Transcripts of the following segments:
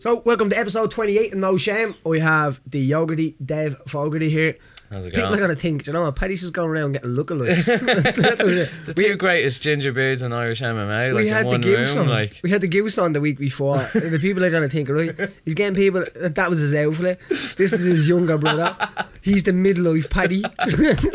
So, welcome to episode 28 of No Shame. We have the Yogarty, Dave Fogarty here. How's it going? People are going to think, do you know what, Paddy's just going around getting lookalikes. It's the two greatest ginger beards in Irish MMA, like in one room. Like. We had the goose on the week before. And the people are going to think, right, he's getting people, that was his outfit. This is his younger brother. He's the midlife Paddy.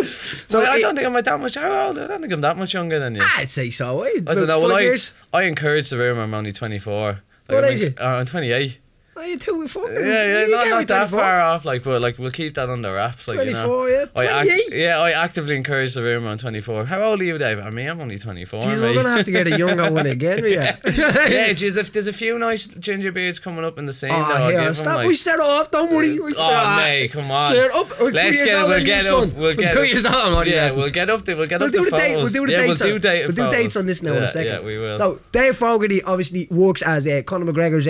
So well, I don't think I'm that much older. I don't think I'm that much younger than you. I'd say so. I don't know. Well, I encourage the rumor I'm only 24. What age are you? I'm 28. Oh, you're too fucking... Yeah, not that far off, like, but like, we'll keep that under wraps. Like, 24, you know, yeah. 28? Yeah, I actively encourage the rumour on 24. How old are you, Dave? I mean, I'm only 24. Jeez, we're going to have to get a younger one again, yeah. Yeah, geez, if there's a few nice ginger beards coming up in the scene, though, yeah, stop, like, we set off, don't worry. We mate, come on. Up, let's get it, we'll get up. We'll get 2 years on, yeah, we'll get up the photos. We'll do dates on this now in a second. Yeah, we will. So, Dave Fogarty obviously works as Conor McGregor's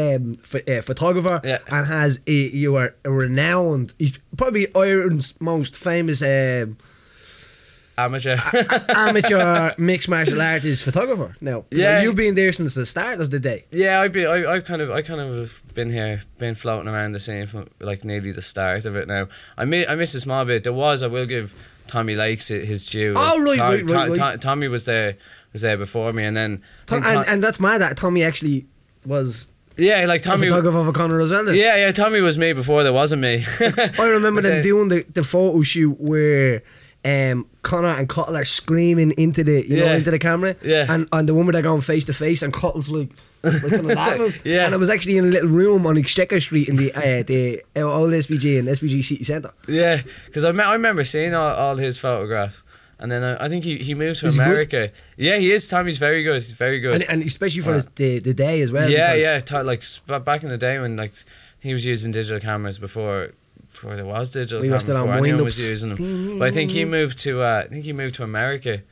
photographer. Yeah. And has a renowned, he's probably Ireland's most famous amateur mixed martial artist photographer now. Yeah, so you've been there since the start of the day. Yeah, I've kind of been here, been floating around the scene from like nearly the start of it now. I miss a small bit. I will give Tommy Lakes his due. Oh, right. Tommy was there before me, and then and that's mad that Tommy actually was. Yeah, like Tommy. Photographer for Conor as well. Then. Yeah, Tommy was me before there wasn't me. I remember them doing the photo shoot where Conor and Cottle are screaming into the into the camera. Yeah. And the woman they're going face to face, and Cottle's like kind of laughing. Yeah. And it was actually in a little room on Exchequer Street in the old SBG and SBG City Centre. Yeah, because I remember seeing all his photographs. And then I think he moved to America. Yeah, he is. Tommy's very good. He's very good. And especially for the day as well. Yeah, like back in the day when like he was using digital cameras before there was digital cameras, before anyone was using them. But I think he moved to America,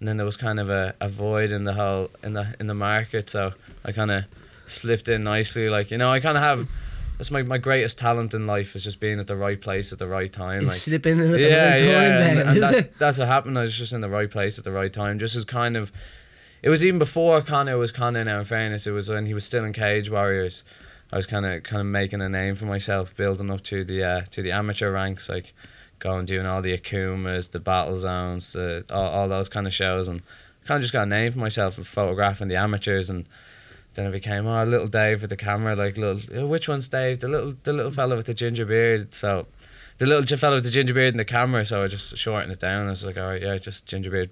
and then there was kind of a void in the whole in the market. So I kind of slipped in nicely. Like, you know, I kind of have. That's my greatest talent in life, is just being at the right place at the right time. Like, slipping in at the right time. That's what happened. I was just in the right place at the right time. Just as kind of, it was even before Conor was Conor. Now, in fairness, it was when he was still in Cage Warriors. I was kind of making a name for myself, building up to the amateur ranks, like going doing all the Akumas, the Battle Zones, all those kind of shows, and kind of just got a name for myself of photographing the amateurs. And then it became, oh, little Dave with the camera, like little, which one's Dave? The little fella with the ginger beard. So, the little fella with the ginger beard and the camera. So I just shortened it down. I was like, all right, yeah, just gingerbeard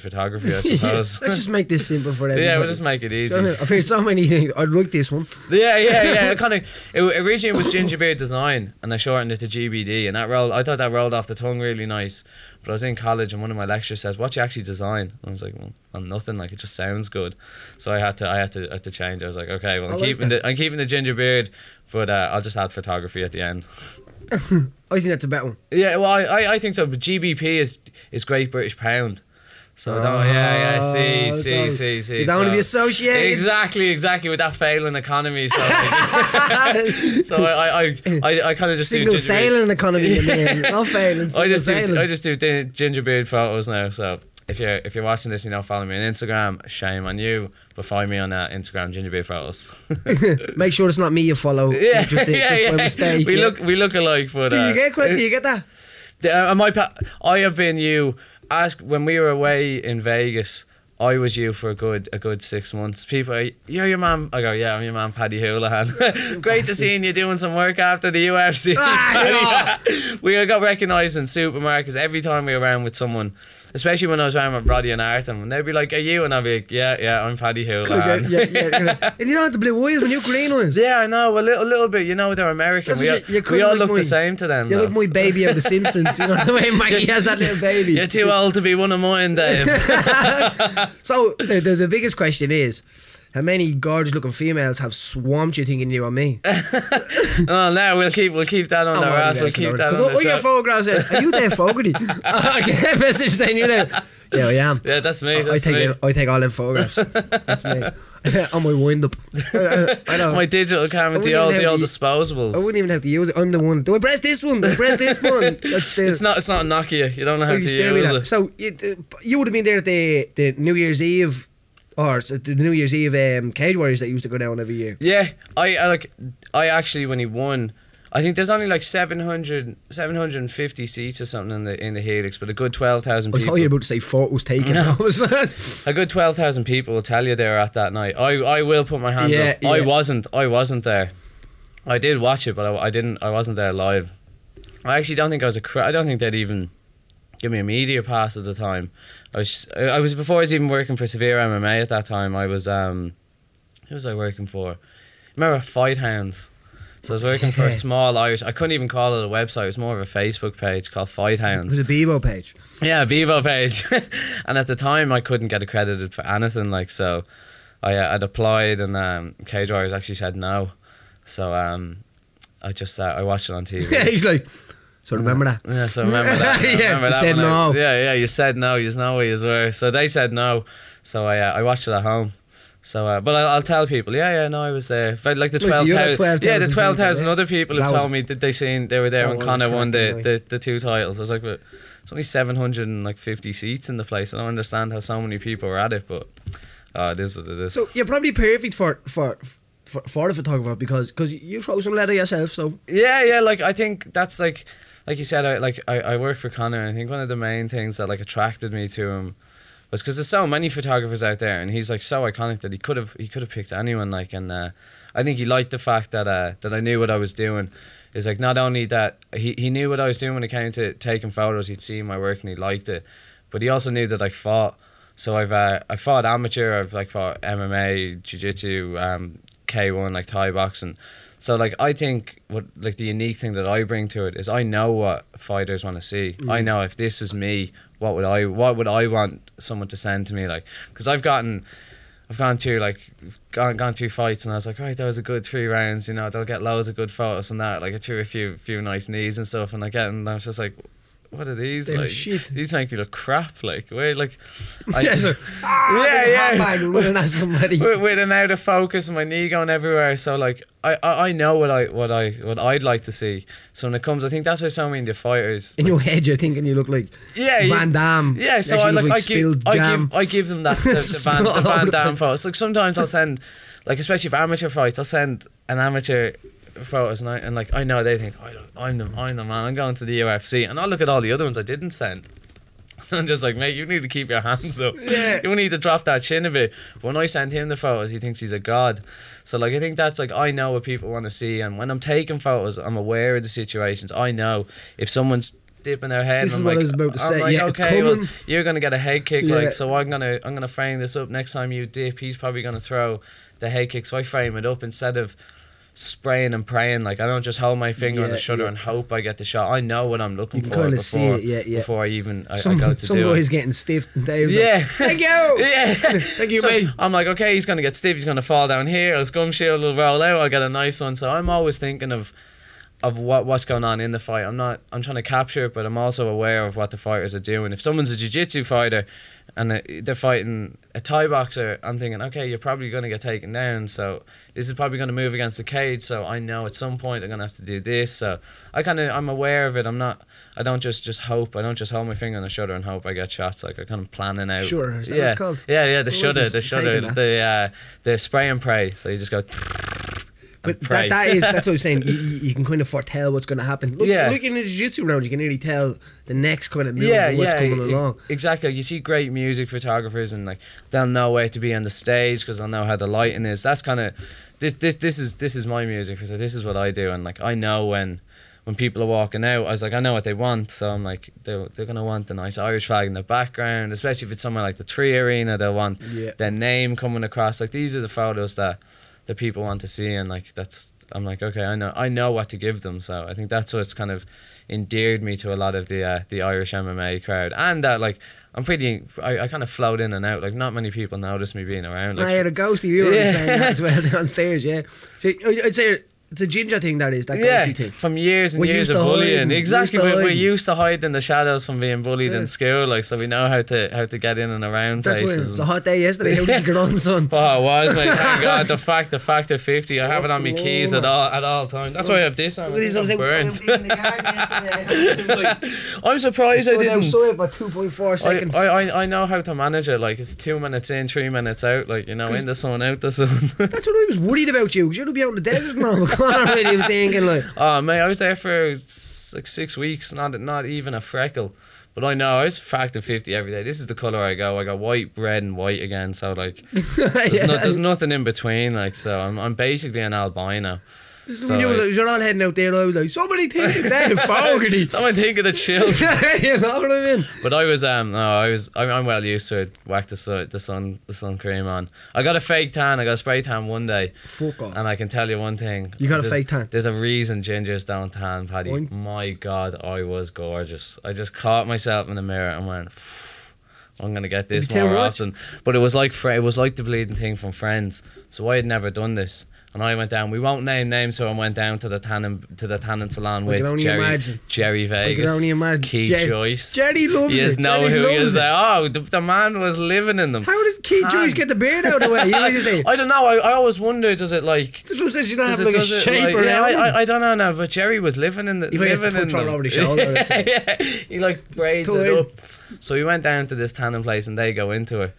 photography, I suppose. Let's just make this simple for everybody. Yeah, we'll just make it easy. I've heard so many things. I'd like this one. Yeah. It originally was gingerbeard design, and I shortened it to GBD, and I thought that rolled off the tongue really nice. But I was in college, and one of my lecturers says, "What do you actually design?" And I was like, "Well, I'm nothing. Like, it just sounds good." So I had to change. I was like, "Okay, well, I'm keeping the ginger beard, but I'll just add photography at the end." I think that's a better one. Yeah, well, I think so. But GBP is Great British Pound. So see. You don't want to be associated. Exactly, with that failing economy. So, I kind of just single do sailing economy, yeah. Man. Not failing. I just do ginger beard photos now. So if you're watching this, you know, follow me on Instagram. Shame on you, but find me on Instagram, gingerbeard photos. Make sure it's not me you follow. Yeah, just by mistake. We look alike, but do you get that? I have been you. Ask when we were away in Vegas. I was you for a good 6 months. People are, you're your man. I go, yeah, I'm your man, Paddy Holohan. Great to see you doing some work after the UFC. Ah, no. We got recognised in supermarkets every time we were around with someone, especially when I was around with Roddy and Artem. And they'd be like, are you? And I'd be like, yeah, I'm Paddy Holohan. Yeah. And you don't have the blue eyes when you're green ones. Yeah, I know, a little bit. You know, they're American. We all look the same to them. You look my baby of The Simpsons. You know the way Maggie has that little baby. You're too old to be one of mine, Dave. So the biggest question is, how many gorgeous looking females have swamped you thinking you are me? Oh no, we'll keep that on our ass. We'll keep that. Because all your photographs said, are you there, Fogarty? I get a message saying you're there. Yeah, I am. Yeah, that's me. I take all them photographs. That's me. On my wind up. I know. My digital camera, the old disposables. I wouldn't even have to use it. I'm the one. Do I press this one? Do I press this one? It's not a Nokia. You don't know how to use it. So you would have been there at the New Year's Eve or the New Year's Eve Cage Warriors that used to go down every year. Yeah, I actually, when he won, I think there's only like 750 seats or something in the Helix, but a good 12,000 people. I thought you were about to say fort was taken. No. A good 12,000 people will tell you they were at that night. I will put my hand up. Yeah. I wasn't there. I did watch it, but I wasn't there live. I actually don't think I was I don't think they'd even give me a media pass at the time. I was before I was even working for Severe MMA at that time. I was who was I working for? Remember Fight Hounds? So I was working for a small Irish, I couldn't even call it a website, it was more of a Facebook page called Fight Hounds. It was a Bebo page. Yeah, a Bebo page. And at the time I couldn't get accredited for anything, like, so I'd applied, and Cage Warriors actually said no. So I just I watched it on TV. Yeah, he's like, so remember that. Yeah, so remember that. Yeah, remember you that said no. Yeah, you said no. You know where you were. So they said no. So I watched it at home. So, but I'll tell people. Yeah, no, I was there. Like the 12,000. Yeah, the 12,000 other people have told me that they were there when Conor won the two titles. I was like, but it's only 750 seats in the place. I don't understand how so many people were at it, but it is what it is. So you're probably perfect for a photographer, because you throw some leather yourself, so yeah. Like, I think that's like you said, I work for Conor, and I think one of the main things that attracted me to him was because there's so many photographers out there, and he's so iconic that he could have picked anyone, and I think he liked the fact that that I knew what I was doing. It's like, not only that he knew what I was doing when it came to taking photos, he'd seen my work and he liked it, but he also knew that I fought. So I fought amateur, I've fought MMA, jiu-jitsu, K1, Thai boxing. So I think the unique thing that I bring to it is I know what fighters want to see. I know, if this was me, what would I want someone to send to me, because I've gone through fights and I was like, right, that was a good 3 rounds, they'll get loads of good photos from that. I threw a few nice knees and stuff, and I was just like, what are these? Shit. These make you look crap. With an out of focus and my knee going everywhere. So I know what I'd like to see. So when it comes, I think that's why so many of the fighters in your head, you're thinking you look like Van Damme. Yeah, so I give them that the Van Damme photo. It's sometimes I'll send, especially for amateur fights, I'll send an amateur photos, and I know they think, I'm the man, I'm going to the UFC, and I look at all the other ones I didn't send, and I'm just like, mate, you need to keep your hands up. Yeah. You need to drop that chin a bit. But when I send him the photos, he thinks he's a god. So I think that's I know what people want to see, and when I'm taking photos, I'm aware of the situations. I know if someone's dipping their head, okay, well, you're gonna get a head kick, so I'm gonna frame this up. Next time you dip, he's probably gonna throw the head kick, so I frame it up instead of spraying and praying. I don't just hold my finger on the shutter and hope I get the shot. I know what I'm looking for before I even go to do it. Some guy's getting stiff. Thank you. Thank you, mate. I'm like, okay, he's going to get stiff. He's going to fall down here. His gum shield will roll out. I'll get a nice one. So I'm always thinking of what's going on in the fight. I'm trying to capture it, but I'm also aware of what the fighters are doing. If someone's a jiu-jitsu fighter and they're fighting a Thai boxer, I'm thinking, okay, you're probably going to get taken down, so this is probably going to move against the cage, so I know at some point I'm going to have to do this. So I'm aware of it. I don't just hold my finger on the shutter and hope I get shots. I kind of planning out. Sure, is that what it's called? Yeah, the spray and pray. So you just go... But that's what I was saying. You can kind of foretell what's going to happen. Look in the jiu-jitsu round, you can really tell the next kind of move coming along. Exactly. You see great music photographers, and they'll know where to be on the stage because they'll know how the lighting is. That's kind of this is my music. This is what I do, and I know when people are walking out, I know what they want. So I'm like, they're gonna want the nice Irish flag in the background, especially if it's somewhere like the Three Arena. They'll want their name coming across. These are the photos that people want to see, and I'm like, okay, I know what to give them. So I think that's what's kind of endeared me to a lot of the Irish MMA crowd, and that I kind of float in and out. Not many people notice me being around. I had a ghost of you were saying that as well downstairs. So I'd say It's a ginger thing, that is, that ghosty thing. From years and years of bullying. Exactly, we're used to hiding in the shadows from being bullied in school, like, so we know how to get in and around places. That's what it was a hot day yesterday. How did you get on, son? Oh, it was, mate. Thank God. The factor 50. I have it on my keys at all times. That's why I have this on. I'm surprised I didn't. I by 2.4 seconds. I know how to manage it. Like, it's 2 minutes in, 3 minutes out. Like, you know, in the sun, out the sun. That's what I was worried about you. Because you'd be out in the desert now. I'm thinking like, oh mate, I was there for like 6 weeks, not even a freckle. But I know I was factor 50 every day. This is the colour I go. I got white, red, and white again. So like, there's nothing in between. Like, so I'm basically an albino. So when you're all heading out there, I was like, so many things, Dave Fogarty. Someone think of the children. You know what I mean? But I was, I'm well used to it. Whacked the sun cream on. I got a fake tan. I got a spray tan one day. Fuck off. And I can tell you one thing. You got a fake tan. There's a reason gingers don't tan, Paddy. One? My God, I was gorgeous. I just caught myself in the mirror and went, I'm gonna get this more often. But it was like the bleeding thing from Friends. So I had never done this. And I went down. We won't name names, so I went down to the tanning salon with Jerry Vegas, Keith Joyce. Jerry loves it. You just know who he is. Oh, the man was living in them. How did Keith Joyce get the beard out of the way? I don't know. I always wonder. Does it like? This one says you don't have like a shape or I don't know now. But Jerry was living in the. He was living in them. Over the shoulder. Yeah, he like braids it up. So we went down to this tanning place, and they go into it.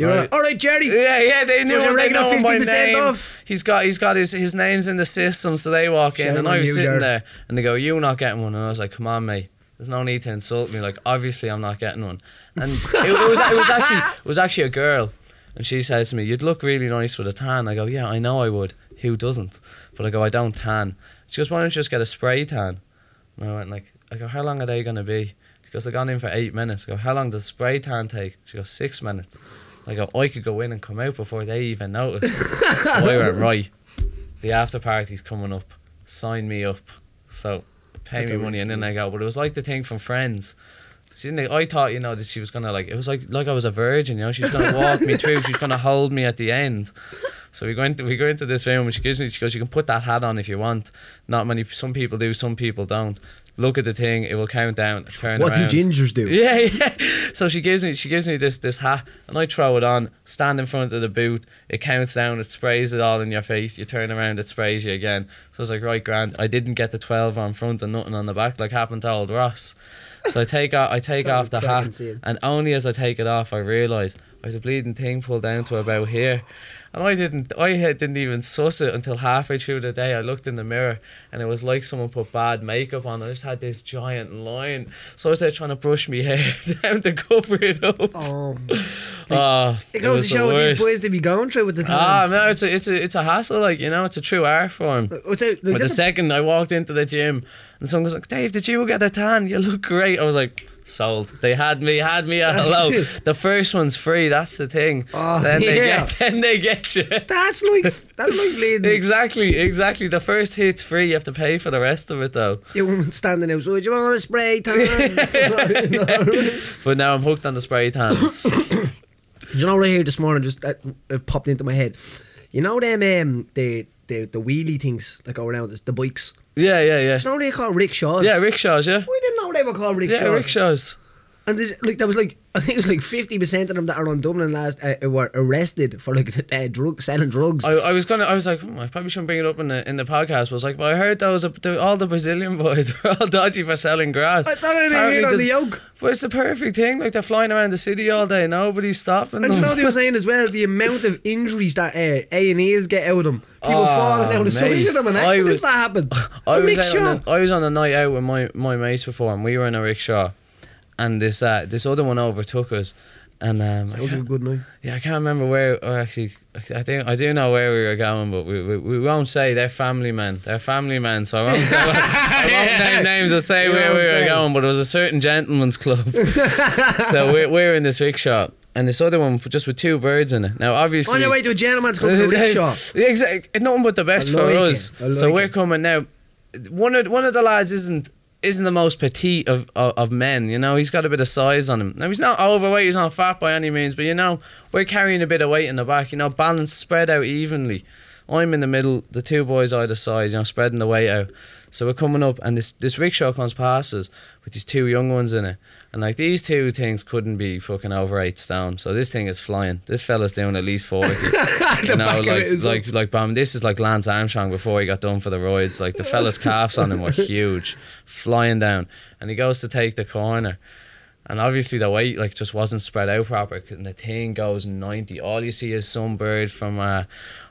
All right, Jerry. Yeah, they knew him. They know him by name. Off. He's got his name's in the system, so they walk in, and I was sitting there, and they go, "You not getting one?" And I was like, "Come on, mate. There's no need to insult me. Like, obviously, I'm not getting one." And it was actually a girl, and she says to me, "You'd look really nice with a tan." I go, "Yeah, I know I would. Who doesn't?" But I go, "I don't tan." She goes, "Why don't you just get a spray tan?" And I went like, "I go, how long are they gonna be?" She goes, "They've gone in for 8 minutes." I go, "How long does spray tan take?" She goes, 6 minutes. I go, I could go in and come out before they even notice. So I went, right, the after party's coming up, sign me up. So pay me money, and then I go. But it was like the thing from Friends. I thought, you know, that she was gonna like, it was like I was a virgin, you know, she's gonna walk me through, she's gonna hold me at the end. So we go into this room, and she gives me, she goes, you can put that hat on if you want. Not many, some people do, some people don't. Look at the thing, it will count down, turn around. What do gingers do? Yeah. So she gives me this hat, and I throw it on, stand in front of the booth, it counts down, it sprays it all in your face, you turn around, it sprays you again. So I was like, right, grand. I didn't get the 12 on front and nothing on the back, like happened to old Ross. So I take off the hat, and only as I take it off I realise I was a bleeding thing pulled down to about here. And I didn't even suss it until halfway through the day. I looked in the mirror, and it was like someone put bad makeup on. I just had this giant line. So I was there trying to brush my hair down to cover it up. Oh, it goes to show what these boys to be going through with the times. Ah, no, it's a hassle, like, you know, it's a true art form. But the second I walked into the gym, and someone was like, Dave, did you get a tan? You look great. I was like, sold. They had me at hello. The first one's free, that's the thing. Oh, then they get you. That's like leading. Exactly. The first hit's free, you have to pay for the rest of it though. You weren't standing outside, you want a spray tan? But now I'm hooked on the spray tans. You know, right here this morning, just it popped into my head. You know them the wheelie things that go around, the bikes. Yeah. Do you know they call rickshaws? Yeah, rickshaws, yeah. We didn't know they were called rickshaws. Yeah, rickshaws. And like, there was like, I think it was like 50% of them that are on Dublin were arrested for like selling drugs. I was like, I probably shouldn't bring it up in the podcast. I was like, well, I heard all the Brazilian boys were all dodgy for selling grass. I thought I didn't hear on the yoke. But it's the perfect thing. Like, they're flying around the city all day, nobody's stopping them. And you know what they were saying as well? The amount of injuries that A&Es get out of them. People falling down the side of them and accidents that happen. I was on a night out with my mates before, and we were in a rickshaw. And this other one overtook us, and it was a good night. Yeah, I can't remember where. Or actually, I do know where we were going, but we won't say. They're family men. So I won't say. I won't name names or say where we were going. But it was a certain gentleman's club. So we're in this rickshaw. And this other one just with two birds in it. Now, obviously, on your way to a gentleman's club, a rickshaw. Yeah, exactly. Nothing but the best for us. So we're coming now. One of the lads isn't the most petite of men, you know. He's got a bit of size on him. Now, he's not overweight, he's not fat by any means, but, you know, we're carrying a bit of weight in the back, you know, balance spread out evenly. I'm in the middle, the two boys either side, you know, spreading the weight out. So we're coming up, and this rickshaw comes past us with these two young ones in it. And like, these two things couldn't be fucking over 8 stone. So this thing is flying. This fella's doing at least 40. You know, like BAM, this is like Lance Armstrong before he got done for the roids. Like, the fella's calves on him were huge, flying down. And he goes to take the corner. And obviously the weight like just wasn't spread out proper, and the thing goes 90. All you see is some bird from, I'd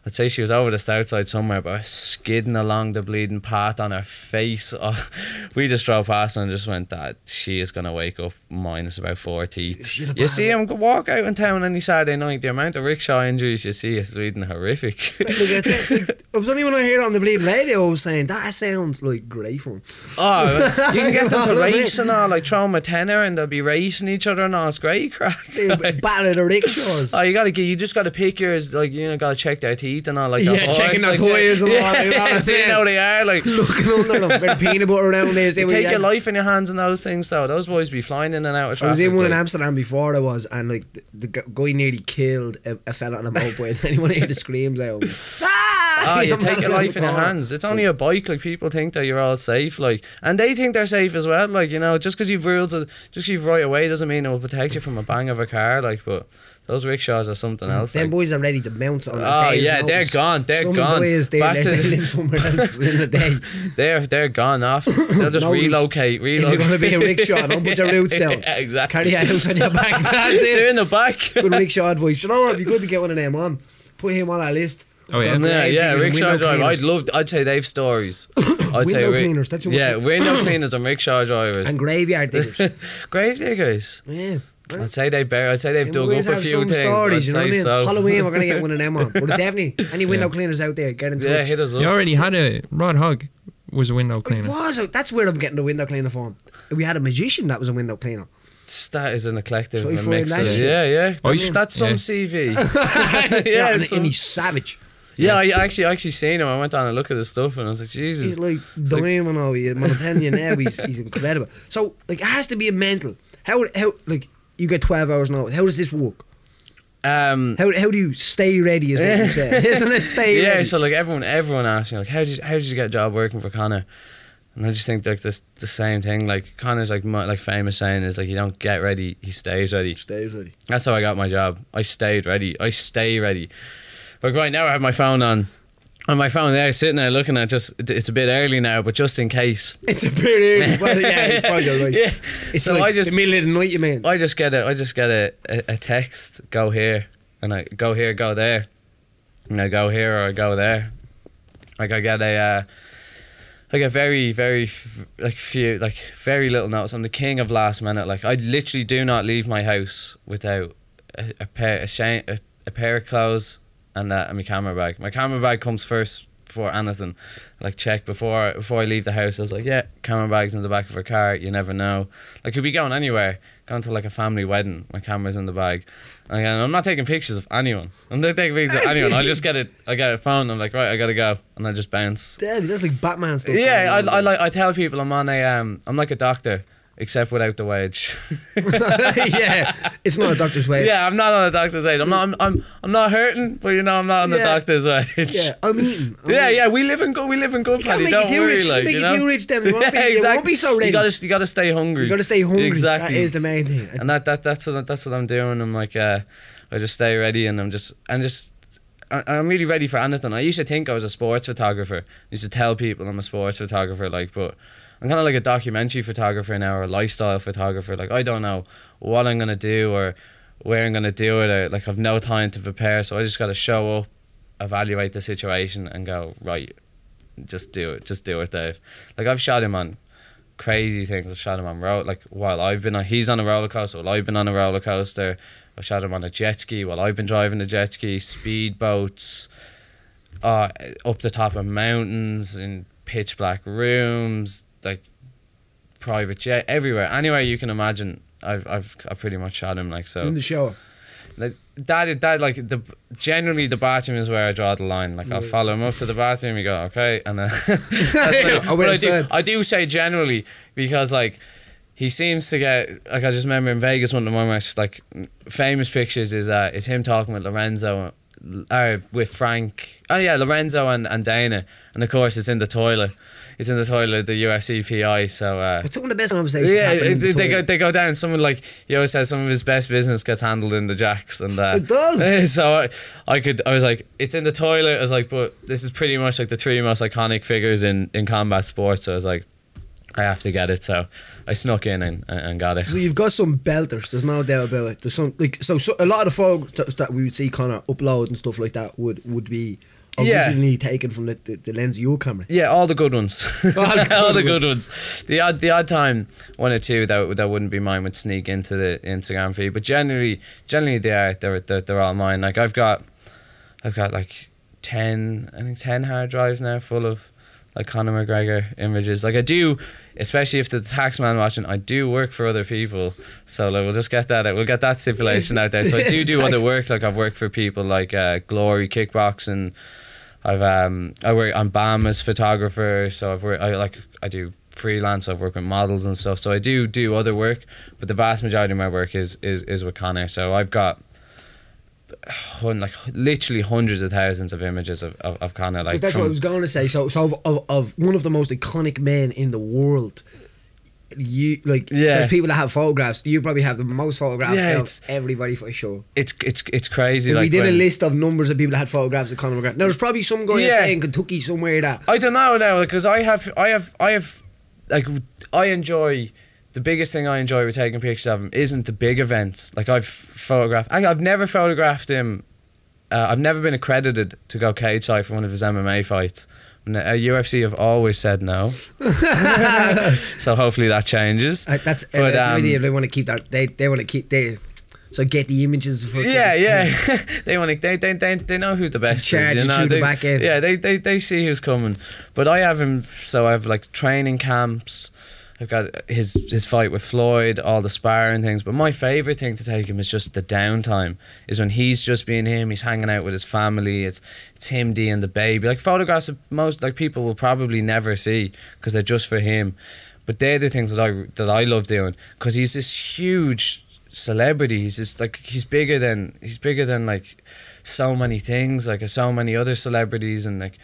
say she was over the south side somewhere, but skidding along the bleeding path on her face. Oh, we just drove past and just went, that she is going to wake up minus about 4 teeth. You see him walk out in town any Saturday night, the amount of rickshaw injuries you see is bleeding horrific. Look, it was only when I heard it on the bleeding radio I was saying, that sounds like great fun. Oh, you can get them to race and all, like throw them a tenner and they'll be racing each other and all, it's great crack. Like, battle the rickshaws. Oh, you just got to pick yours, like, you know, got to check their teeth and all, like, yeah, the checking their toys and all, yeah, seeing how they are, like, looking under them, with peanut butter around there. You take your life in your hands and those things though. Those boys be flying in and out of traffic. I was in one in Amsterdam before, and like the guy nearly killed a fella on a moped. And anyone hear the screams out? Oh, you take your life in your hands. It's only a bike. Like, people think that you're all safe, like, and they think they're safe as well. Like, you know, just because you've rules, just because you've right away doesn't mean it will protect you from a bang of a car. Like, but those rickshaws are something else. Them like, boys are ready to mount on. Oh yeah, they're gone. They're gone. They live somewhere else in the day. They're gone off. They'll just relocate. If you're gonna be a rickshaw, don't put your roots down. Yeah, exactly. Carry your house on your back. That's it. They're in the back. Good rickshaw advice. You know what? It'd be good to get one of them on. Put him on our list. Oh yeah, yeah, rickshaw driver. I'd say they've stories. I'd window say cleaners. That's what. Yeah, window cleaners and rickshaw drivers and graveyard diggers. Grave diggers. Yeah. I'd say they've dug up a few things. Stories, you know what I mean? So. Halloween, we're gonna get one of them on. But definitely, any window cleaners out there, get in touch. Yeah, hit us up. You already had a Rod Hogg was a window cleaner. It was. That's where I'm getting the window cleaner from. We had a magician that was a window cleaner. That is an eclectic mix. Yeah, yeah. That's some CV. Yeah, and he's savage. Yeah, I actually seen him. I went down and looked at his stuff and I was like, Jesus. He's like diamond, he's incredible. So like, it has to be a mental. How like, you get 12 hours now. How does this work? How do you stay ready? Is what you said, isn't it? Stay ready. Yeah. So like, everyone asks me, like, how did you get a job working for Conor? And I just think like this the same thing. Like, Conor's like famous saying is like, you don't get ready, he stays ready. Stays ready. That's how I got my job. I stayed ready. I stay ready. Like, right now I have my phone on. On my phone there, sitting there looking at just, it's a bit early now, but just in case. It's a bit early, but yeah, probably right. Yeah. It's so like the middle of the night, you mean? I just get a text, go here, and I go here, go there, and I go here or I go there. Like, I get very like few, like very little notice. I'm the king of last minute. Like, I literally do not leave my house without a pair of clothes. And that, and my camera bag. My camera bag comes first before anything. Like, check before I leave the house. I was like, yeah, camera bag's in the back of her car. You never know. Like, could be going anywhere, going to like a family wedding. My camera's in the bag. And I'm not taking pictures of anyone. I'm not taking pictures of anyone. I just get it. I get a phone. I'm like, right, I gotta go, and I just bounce. Damn, that's like Batman stuff. Yeah, I tell people I'm on a I'm like a doctor. Except without the wage. Yeah, it's not a doctor's wage. Yeah, I'm not on a doctor's wage. I'm not hurting, but you know, I'm not on the doctor's wage. Yeah, I'm eating. Yeah. We live in good. Paddy, don't worry, like, you know. Rich, then it won't be, exactly. It won't be so rich. You gotta stay hungry. You gotta stay hungry. Exactly. That is the main thing. And that's what I'm doing. I'm like, I just stay ready, and I'm really ready for anything. I used to think I was a sports photographer. I used to tell people I'm a sports photographer, like, but I'm kind of like a documentary photographer now, or a lifestyle photographer. Like, I don't know what I'm going to do or where I'm going to do it. Or, like, I've no time to prepare, so I just got to show up, evaluate the situation and go, right, just do it, Dave. Like, I've shot him on crazy things. I've shot him on road, like, while I've been on, he's on a roller coaster, while I've been on a roller coaster. I've shot him on a jet ski while I've been driving a jet ski, speedboats, up the top of mountains, in pitch black rooms, like private jet, everywhere, anywhere you can imagine. I've pretty much shot him, like, so. In the shower. Like that like the generally the bathroom is where I draw the line. Like, I'll follow him up to the bathroom. You go, okay, and then. That's like, but I do say generally, because like, he seems to get, like, I just remember in Vegas one of the moments, like, famous pictures is him talking with Lorenzo with Frank. Oh yeah, Lorenzo and Dana. And of course, it's in the toilet. It's in the toilet, the UFC PI. So it's one of the best conversations. Yeah, they go down. Someone, like, he always says, some of his best business gets handled in the jacks, and it does. So I was like, it's in the toilet. I was like, but this is pretty much like the three most iconic figures in combat sports. So I was like, I have to get it, so I snuck in and got it. So you've got some belters, there's no doubt about it. There's some, like, so a lot of the photos that we would see Conor upload and stuff like that would be originally taken from the lens of your camera. Yeah, all the good ones. all the good ones. The odd time, one or two that wouldn't be mine would sneak into the Instagram feed, but generally they're all mine. Like I've got like 10 hard drives now full of, like, Conor McGregor images. Like, I do, especially if the tax man watching, I do work for other people. So, like, we'll just get that out. We'll get that stipulation out there. So I do other work. Like, I've worked for people like Glory Kickboxing. I work on BAM as photographer. So I do freelance. I've worked with models and stuff. So I do other work, but the vast majority of my work is with Conor. So I've got, like, literally hundreds of thousands of images of Conor. Like, that's what I was going to say. So of one of the most iconic men in the world, there's people that have photographs. You probably have the most photographs of everybody, for sure. It's crazy. Like, we did a list of numbers of people that had photographs of Conor McGregor. Now there's probably some guy in Kentucky somewhere that I don't know now, because the biggest thing I enjoy with taking pictures of him isn't the big events. Like, I've never photographed him. I've never been accredited to go cage side for one of his MMA fights. UFC have always said no. So hopefully that changes. They want to keep that. They want to keep. So get the images. They want to. They know who the best is. You know, the back end. Yeah, they see who's coming. But I have him. So I have, like, training camps. I've got his fight with Floyd, all the sparring things, but my favourite thing to take him is just the downtime, is when he's just being him, he's hanging out with his family, it's him, Dee and the baby. Like, photographs of most, like, people will probably never see, because they're just for him, but they're the things that I love doing, because he's this huge celebrity. He's just, like, he's bigger than like so many things, like so many other celebrities, and like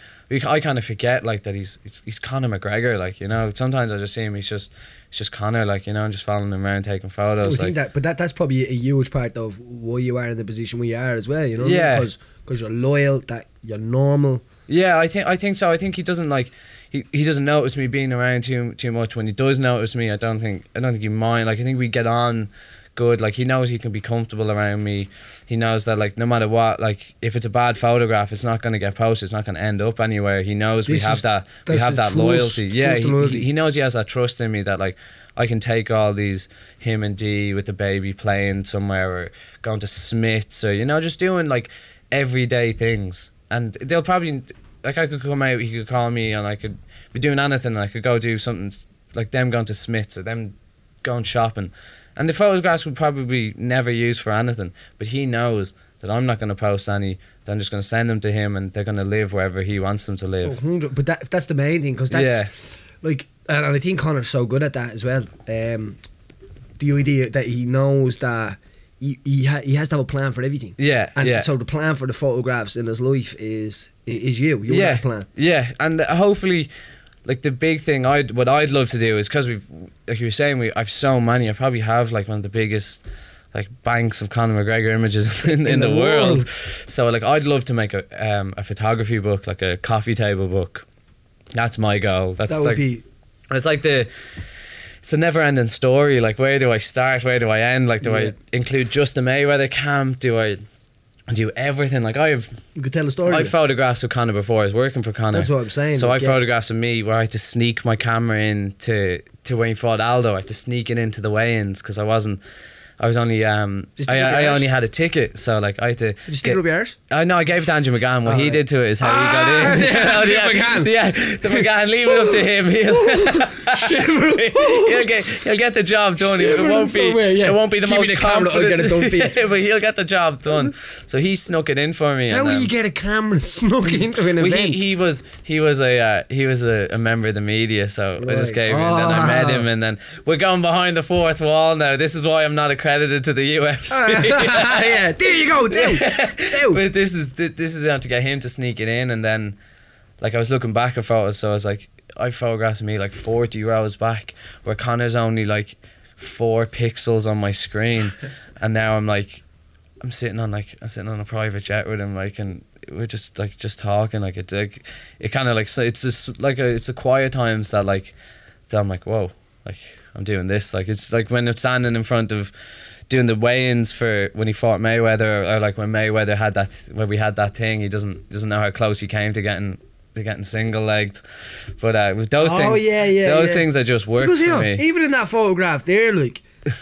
I kind of forget, like, that he's Conor McGregor, like, you know. Sometimes I just see him, it's just Conor, like, you know, and just following him around taking photos. But that's probably a huge part of why you are in the position where you are as well, you know. Yeah, because you're loyal, that you're normal. Yeah, I think so. I think he doesn't, like, he doesn't notice me being around too much. When he does notice me, I don't think he mind. Like, I think we get on good. Like, he knows he can be comfortable around me. He knows that, like, no matter what, like, if it's a bad photograph, it's not going to get posted, it's not going to end up anywhere. He knows we have that loyalty. Yeah, he knows he has that trust in me, that, like, I can take all these, him and Dee with the baby playing somewhere, or going to Smith's, or, you know, just doing, like, everyday things. And they'll probably, like, I could come out, he could call me, and I could be doing anything, and I could go do something, like them going to Smith's, or them going shopping. And the photographs would probably never use for anything, but he knows that I'm not going to post any. That I'm just going to send them to him, and they're going to live wherever he wants them to live. Oh, but that's the main thing, because that's like, and I think Conor's so good at that as well. The idea that he knows that he has to have a plan for everything. Yeah, and so the plan for the photographs in his life is you. You're that plan. Yeah, and hopefully. Like, the big thing what I'd love to do is, because we've, like you were saying, I've so many. I probably have, like, one of the biggest, like, banks of Conor McGregor images in the world. So, like, I'd love to make a photography book, like a coffee table book. That's my goal. That would be. It's like it's a never-ending story. Like, where do I start? Where do I end? Like, do I include just the Mayweather camp? Do everything. Like, you could tell a story. I photographed with Conor before I was working for Conor. That's what I'm saying. So I photographed of me where I had to sneak my camera in to when he fought Aldo. I had to sneak it into the weigh-ins, because I only had a ticket, so, like, I had to. Did you stick it up your arse? No, I gave it to Andrew McGann. What he did to it is how he got in. The McGann, leave it up to him. He'll get the job done. It won't be the most confident. But he'll get the job done. So he snuck it in for me. How do you get a camera snuck into an event? He was a member of the media, so I just gave him, and then I met him, and then we're going behind the fourth wall now. This is why I'm not a credited to the UFC. Yeah, there you go, do. But this is how to get him to sneak it in, and then, like, I was looking back at photos, so I was like, I photographed me like 40 rows back, where Conor's only like 4 pixels on my screen, and now I'm like, I'm sitting on a private jet with him, like, and we're just talking, like, it's like, it kind of like, so it's just like it's a quiet times that that I'm like, whoa, like, I'm doing this. Like, it's like when I'm standing in front of doing the weigh-ins for when he fought Mayweather, or like when Mayweather had that, when we had that thing, he doesn't know how close he came to getting single-legged. But with those things, those things are just work because, for me. Even in that photograph there,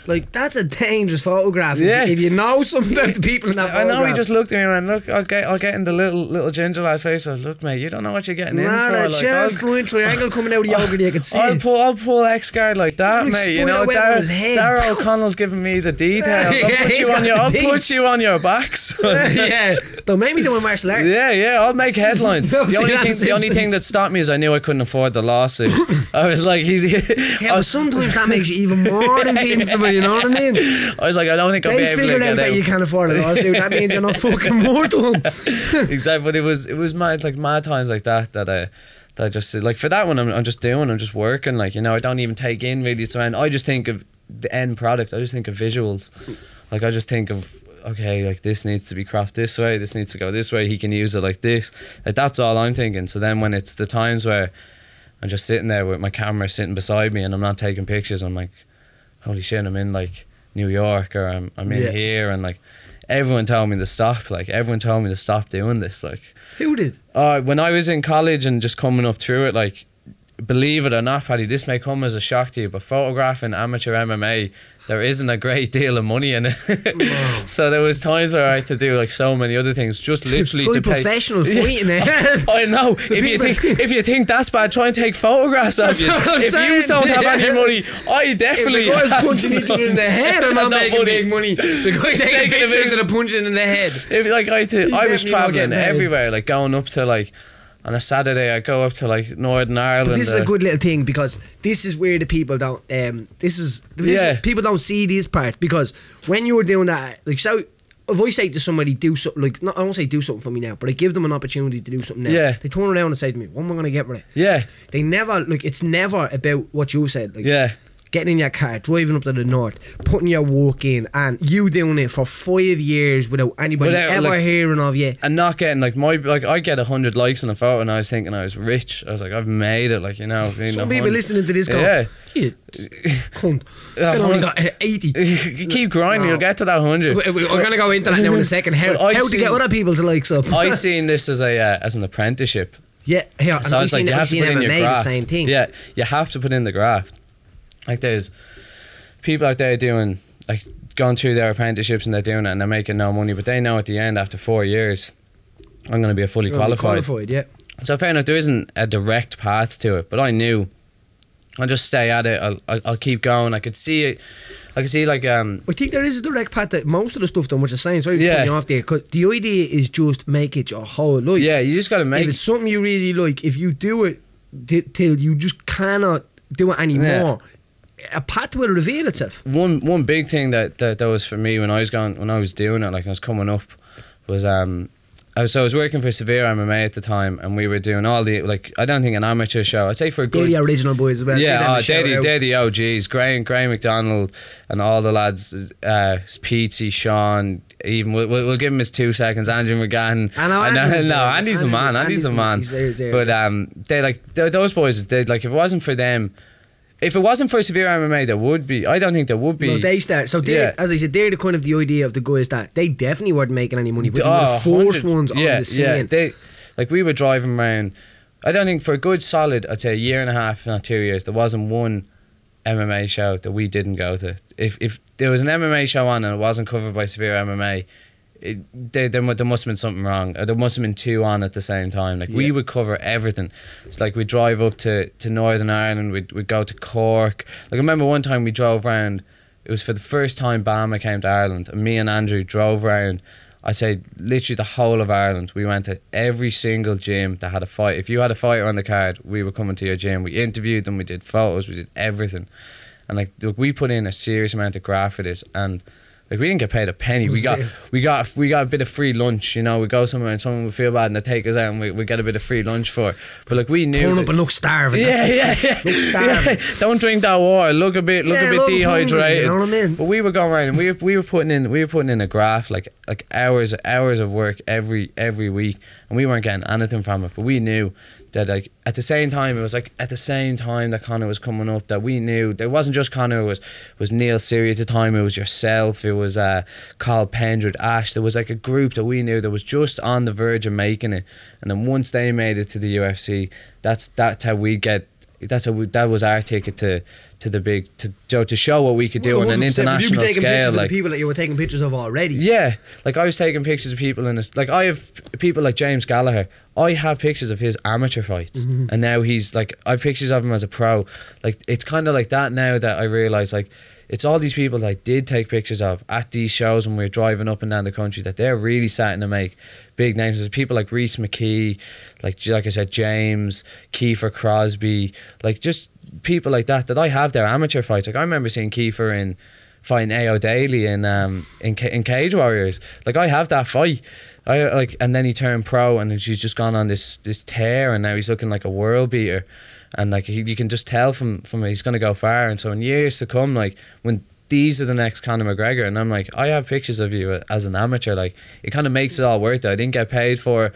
like that's a dangerous photograph. Yeah. If you know something about the people in that photograph. I know, he just looked at me and went, look, I'll get in the little ginger lad face. I was, look, mate, you don't know what you're getting in for. Nah, that flying triangle coming out of the yogurt, you can see I'll pull X guard like that, mate. You know, Darragh O'Connell's giving me the details. I'll put you on your, I'll put you on your back, son. Yeah. Don't make me do my martial arts. Yeah, yeah, I'll make headlines. the only thing that stopped me is I knew I couldn't afford the lawsuit. I was like, he's... Yeah, but sometimes that makes you even more invincible. You know what I mean? I was like, I don't think I'll be able to get out. They figured out that you can't afford a lawsuit. That means you're not fucking mortal. Exactly. But it was mad, like mad times like that I just, like, for that one, I'm just working, like, you know, I don't even take in really to end. I just think of the end product. I just think of visuals. Like, I just think of, okay, like, this needs to be cropped this way, this needs to go this way, he can use it like this. Like, that's all I'm thinking. So then when it's the times where I'm just sitting there with my camera sitting beside me and I'm not taking pictures, I'm like, holy shit, I'm in like New York, or I'm in here, and like everyone told me to stop. Like, everyone told me to stop doing this. Like, who did? When I was in college and just coming up through it, like, believe it or not, Paddy, this may come as a shock to you, but photographing amateur MMA, there isn't a great deal of money in it. So there was times where I had to do like so many other things, just literally to pay. Professional fighting, I know. If you think that's bad, try and take photographs of you. If you don't have any money, I definitely. If the guy's punching each other in the head, I'm not making big money. The guy taking pictures and punching in the head. If, like, I was traveling everywhere, like going up to like. On a Saturday, I go up to like Northern Ireland. But this is a good little thing, because this is where the people don't. People don't see this part, because when you were doing that, like, so if I say to somebody, do something, like, not, I won't say do something for me now, but I give them an opportunity to do something now. Yeah. They turn around and say to me, "What am I gonna get with it?" Yeah. They never, like, it's never about what you said. Like, yeah. Getting in your car, driving up to the north, putting your work in, and you doing it for 5 years without anybody ever hearing of you, and not getting, like, I get 100 likes on a photo, and I was thinking I was rich. I was like, I've made it, like, you know. Some people listening to this go, yeah, cunt, still only got 80. You keep grinding, you'll get to that 100. We're gonna go into that now in a second. How to get other people to likes up. I seen this as a as an apprenticeship. Yeah, yeah. So I was like, you have to put in your graft. The same thing. Yeah, you have to put in the graft. Like, there's people out there doing, like, going through their apprenticeships and they're doing it and they're making no money, but they know at the end, after 4 years, I'm going to be a fully qualified. Yeah. So fair enough, there isn't a direct path to it, but I knew I'll just stay at it. I'll keep going. I could see it. I could see, like, I think there is a direct path that most of the stuff done, which is saying, sorry, putting you off there, because the idea is just make it your whole life. Yeah, you just got to make it. If it's something you really like, if you do it till you just cannot do it anymore. Yeah. A path will reveal itself. One big thing that was for me when I was doing it, like, I was coming up, was I was working for Severe MMA at the time, and we were doing all the, like, I don't think an amateur show, I'd say for a good, they're the original boys as well. Yeah, they're the OGs. Gray McDonald and all the lads, Peechie, Sean. Even we'll give him his 2 seconds. Andrew McGann. Andy's a man. Andy's a man. But they, like, those boys did, like, if it wasn't for them. If it wasn't for Severe MMA, there would be. I don't think there would be. No, they start. So, as I said, they're the kind of the idea of the guys that they definitely weren't making any money, but they were the first ones on the scene. Yeah, like, we were driving around. I don't think for a good solid, I'd say a year and a half, not 2 years, there wasn't one MMA show that we didn't go to. If there was an MMA show on and it wasn't covered by Severe MMA, there must have been something wrong. There must have been two on at the same time. Like, we would cover everything. It's like, we'd drive up to Northern Ireland, we'd go to Cork. Like, I remember one time we drove around, it was for the first time BAM came to Ireland, and me and Andrew drove around, I'd say literally the whole of Ireland. We went to every single gym that had a fight. If you had a fighter on the card, we were coming to your gym. We interviewed them, we did photos, we did everything. And like, look, we put in a serious amount of graft for this, and like, we didn't get paid a penny. We got a bit of free lunch, you know. We go somewhere and someone would feel bad and they take us out and we get a bit of free lunch for it. But like, we knew. Pulling up and look starving. Yeah. Don't drink that water. Look a bit dehydrated. You know what I mean? But we were going around and we were putting in a graft, like hours of work every week, and we weren't getting anything from it. But we knew that, like, at the same time, it was like at the same time that Conor was coming up, that we knew there wasn't just Conor, it was Neil Siri at the time, it was yourself, it was Carl Pendred, Ash. There was like a group that we knew that was just on the verge of making it, and then once they made it to the UFC, that was our ticket to the big to show what we could do on an international scale. Like, people that you were taking pictures of already. Yeah, like, I was taking pictures of people in this. Like, I have people like James Gallagher. I have pictures of his amateur fights, and now he's like, I have pictures of him as a pro. Like, it's kind of like that now that I realise, like, it's all these people that I did take pictures of at these shows when we were driving up and down the country that they're really starting to make big names. There's people like Reese McKee, like I said, James, Kiefer Crosby, like, just people like that I have their amateur fights. Like, I remember seeing Kiefer fighting A.O. Daly in Cage Warriors. Like, I have that fight. And then he turned pro and he's just gone on this tear, and now he's looking like a world beater. And like, you can just tell from he's going to go far. And so in years to come, like, when these are the next Conor McGregor, and I'm like, I have pictures of you as an amateur. Like, it kind of makes it all worth it. I didn't get paid for it,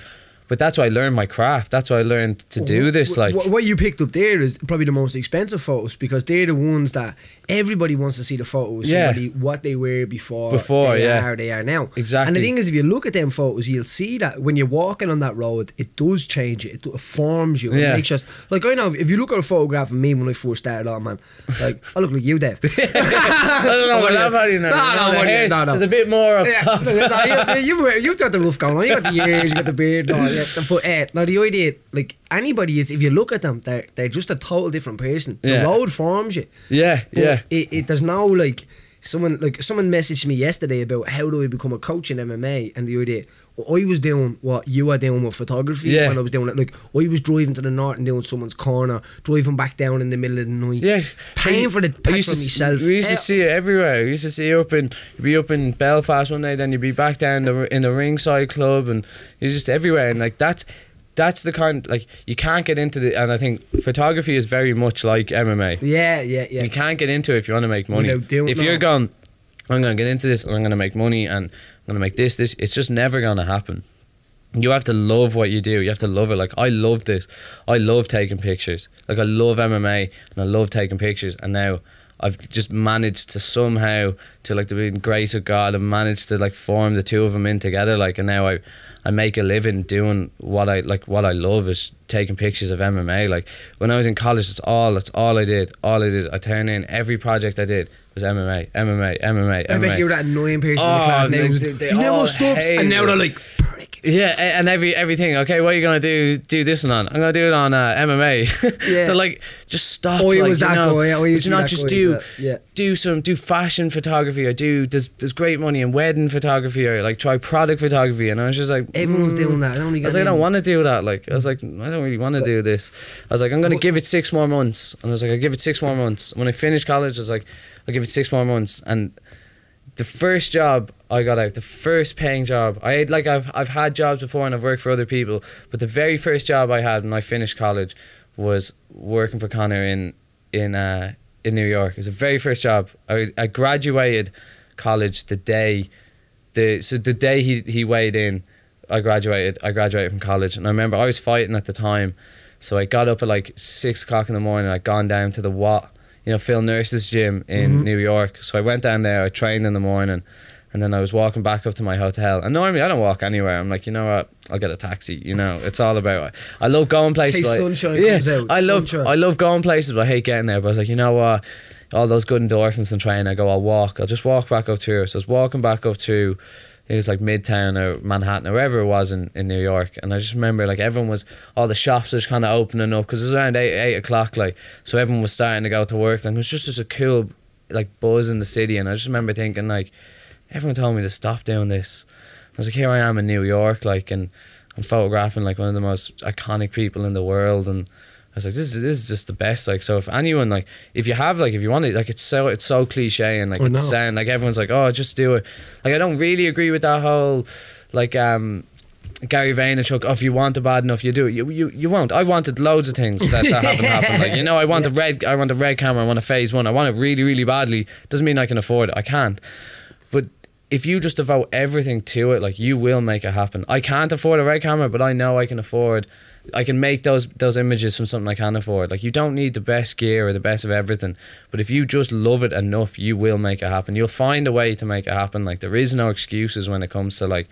but that's why I learned my craft. That's why I learned to do this. Like, what you picked up there is probably the most expensive photos, because they're the ones that everybody wants to see, the photos. Yeah. Somebody, what they were before they are, they are now. Exactly. And the thing is, if you look at them photos, you'll see that when you're walking on that road, it does change you. It forms you. Yeah. It makes you, like, I know, if you look at a photograph of me when I first started on, man, like, I look like you, Dave. I don't know what I'm having now. There's a bit more up top. You've got the roof going on. You've got the ears, you've got the beard. But now, the idea, like, anybody is, if you look at them, they're just a total different person. The road forms you. Yeah, but yeah. There's no, like, someone messaged me yesterday about how do I become a coach in MMA, and the idea, I was doing what you are doing with photography, when I was doing it. Like, I was driving to the north and doing someone's corner, driving back down in the middle of the night, paying for the pack for myself. We used to see it everywhere. We used to see you'd be up in Belfast one day, then you'd be back down in the Ringside Club, and you're just everywhere. And like, that's the kind, like, you can't get into the, and I think photography is very much like MMA. Yeah. You can't get into it if you want to make money. If you're going, I'm going to get into this and I'm going to make money and I'm going to make this. It's just never going to happen. You have to love what you do. You have to love it. Like, I love this. I love taking pictures. Like, I love MMA and I love taking pictures. And now I've just managed to somehow, to like the grace of God, I've managed to like form the two of them in together. Like, and now I make a living doing what I love, is taking pictures of MMA. Like, when I was in college, that's all I did. All I did, I turned in every project I did was MMA. I bet you were that annoying person in the class. They never stops, and now they're like, prick. Yeah, and everything. Okay, what are you gonna do this one on? I'm gonna do it on MMA. Yeah. They're like, just stop. Oh, you like, was that know, guy. Yeah, would you not just do fashion photography, or there's great money in wedding photography, or like try product photography? And I was just like, everyone's doing that. I don't want to do that. Like, I was like, I don't really want to do this. I was like, I'm gonna give it 6 more months. And I was like, I give it 6 more months. When I finished college, I was like, I'll give it 6 more months. And the first job I got out, the first paying job, I had, like, I've had jobs before and I've worked for other people, but the very first job I had when I finished college was working for Conor in New York. It was the very first job. I graduated college the day he weighed in. I graduated from college, and I remember I was fighting at the time, so I got up at like 6 o'clock in the morning. I'd gone down to the Watt, you know, Phil Nurse's gym in New York. So I went down there, I trained in the morning, and then I was walking back up to my hotel. And normally I don't walk anywhere. I'm like, you know what, I'll get a taxi. You know, it's all about, I love going places. But sunshine comes out. I love going places, but I hate getting there. But I was like, you know what, all those good endorphins and training, I'll just walk back up through. So I was walking back up through, it was like Midtown or Manhattan or wherever it was in New York. And I just remember, like, everyone was, all the shops was kind of opening up, because it was around 8 o'clock, like, so everyone was starting to go to work. Like, it was just such a cool, like, buzz in the city. And I just remember thinking, like, everyone told me to stop doing this. I was like, here I am in New York, like, and I'm photographing, like, one of the most iconic people in the world. And I was like, this is just the best. Like, so if anyone, like, if you have, like, if you want it, like, it's so cliche and like it's like everyone's like, oh, just do it. Like, I don't really agree with that whole, like, Gary Vaynerchuk, oh, if you want it bad enough, you do it. You won't. I wanted loads of things that haven't happened. Like, you know, I want a red camera, I want a phase one, I want it really, really badly. Doesn't mean I can afford it. I can't. But if you just devote everything to it, like, you will make it happen. I can't afford a red camera, but I know I can make those images from something I can afford. Like, you don't need the best gear or the best of everything, but if you just love it enough, you will make it happen. You'll find a way to make it happen. Like, there is no excuses when it comes to, like,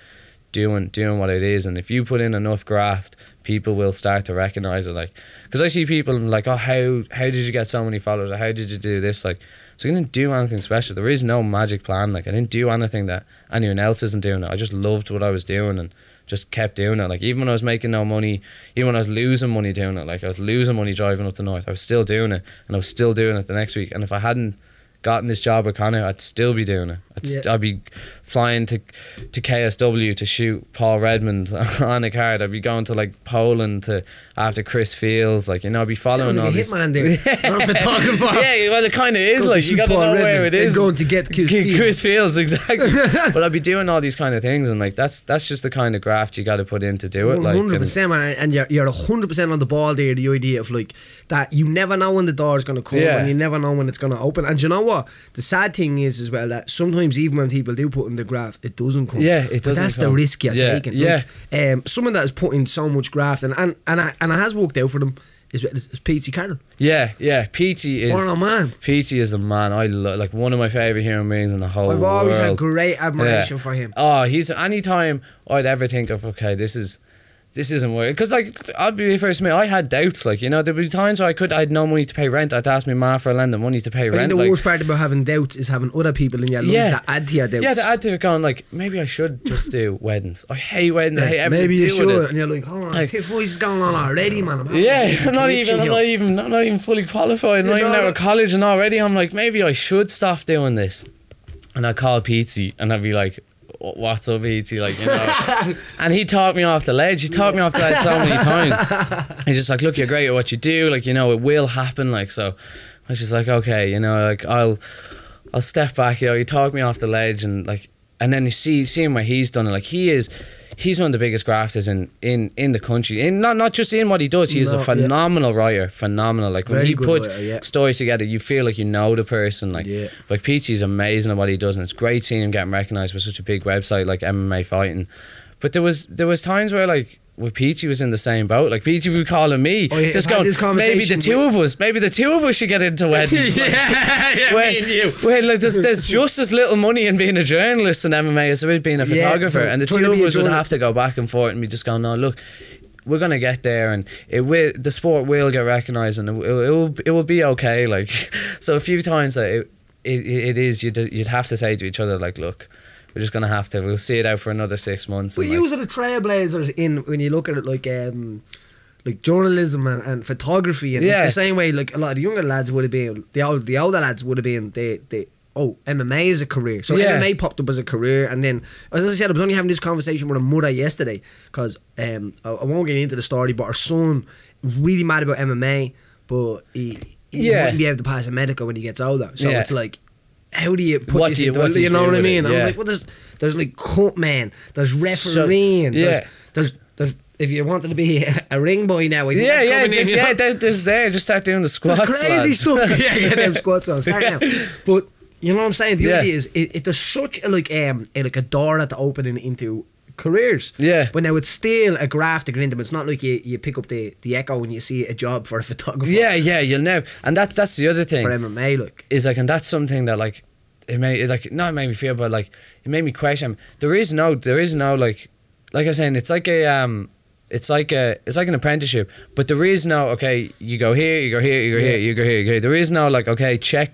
doing what it is. And if you put in enough graft, people will start to recognize it. Like, because I see people and like, oh, how did you get so many followers, or how did you do this? Like, so I didn't do anything special. There is no magic plan. Like, I didn't do anything that anyone else isn't doing. I just loved what I was doing and just kept doing it. Like, even when I was making no money, even when I was losing money doing it, like, I was losing money driving up the north, I was still doing it, and I was still doing it the next week. And if I hadn't gotten this job with Conor, I'd still be doing it. I'd be flying to KSW to shoot Paul Redmond on a card. I'd be going to, like, Poland to after Chris Fields. Like, you know, I'd be following all this. Sounds like a hitman there. Or a photographer. Yeah, well, it kind of is. Like, you got to know where it is. They're going to get Chris Fields, exactly. But I'd be doing all these kind of things, and like that's just the kind of graft you got to put in to do it. 100%, man, and you're 100% on the ball there. The idea of, like, that you never know when the door is going to come, and you never know when it's going to open. And you know what? The sad thing is as well that sometimes even when people do put in the graft, it doesn't come. Yeah, it doesn't. And that's the risk you're taking. Yeah. Like, someone that has put in so much graft and it has worked out for them is PT Carroll. Yeah, yeah. PT is the man. I love, like, one of my favourite human beings in the whole world. I've always had great admiration for him. Oh, he's, anytime I'd ever think of, okay, this isn't working, because, like, I'd be the first to admit, I had doubts. Like, you know, there'd be times where I had no money to pay rent. I'd ask my ma for a lend of money to pay rent. I think the worst part about having doubts is having other people in your life that add to your doubts. Yeah, that add to it, going like, maybe I should just do weddings. I hate weddings. Yeah, I hate everything. Maybe you should, and you're like, hold on, like, your voice is going on already, man. I'm not even fully qualified. I'm not even out of college, and already I'm like, maybe I should stop doing this. And I call Peechie, and I'd be like, what's up, E.T., like, you know. And he taught me off the ledge. He taught me off the ledge so many times. He's just like, look, you're great at what you do, like, you know, it will happen. Like, so I was just like, okay, you know, like, I'll step back, you know. He talked me off the ledge, and like, and then you seeing what he's done, and like, he's one of the biggest grafters in the country. And not just in what he does, he is a phenomenal writer. Phenomenal. Like, when he puts stories together, you feel like you know the person. Like, like, PT is amazing at what he does, and it's great seeing him getting recognised with such a big website like MMA Fighting. But there was times where, like, with Peechie was in the same boat. Like, Peechie would be calling me, just going, maybe the two of us should get into weddings. Like, there's just as little money in being a journalist in MMA as there is being a photographer, and the two of us would have to go back and forth and be just going, no, look, we're gonna get there, and the sport will get recognised, and it will be okay. Like, so a few times that you'd have to say to each other, like, look, we're just gonna have to. We'll see it out for another 6 months. We use it as trailblazers in when you look at it, like journalism and photography, and the same way. Like, a lot of the younger lads would have been, the older lads would have been. Oh, MMA is a career. So MMA popped up as a career, and then, as I said, I was only having this conversation with a mother yesterday, because I won't get into the story, but our son really mad about MMA, but he wouldn't be able to pass a medical when he gets older. So it's like, how do you put this into it? You know what I mean? I'm like, well, there's like cut man, there's refereeing, there's if you wanted to be a ring boy now, there's there. Just start doing the squats. There's crazy stuff. Get them squats on. Start now. But you know what I'm saying? The idea is, there's such a, like a door at the opening into careers. Yeah. But now it's still a graft to get into them. It's not like you pick up the Echo and you see a job for a photographer. Yeah, you'll know. And that's the other thing. For MMA, look. Is like, and that's something that, like, it made me feel, but like, it made me question. There is no like I was saying, it's like an apprenticeship, but there is no, okay, you go here, you go here, you go here, you go here, you go here. There is no, like, okay, check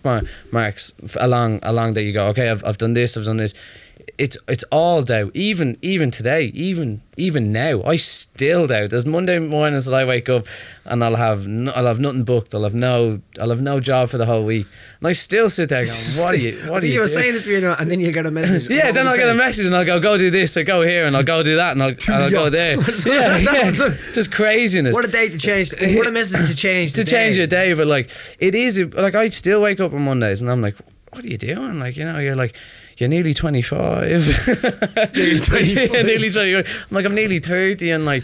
marks along that you go, okay, I've done this, I've done this. it's all doubt. Even today, even now, I still doubt. There's Monday mornings that I wake up and I'll have nothing booked. I'll have no job for the whole week, and I still sit there going, what are you? You were saying this to me, and then you get a message. Yeah, then I'll get a message and I'll go do this, or go here, and I'll go do that, and I'll go there. Yeah, yeah, just craziness. What a day to change. What a message to change. To change your day, but like it is. Like I still wake up on Mondays and I'm like, what are you doing? Like, you know, you're like, you're nearly 25. Nearly 25. Yeah, nearly 25. I'm like, I'm nearly 30, and like,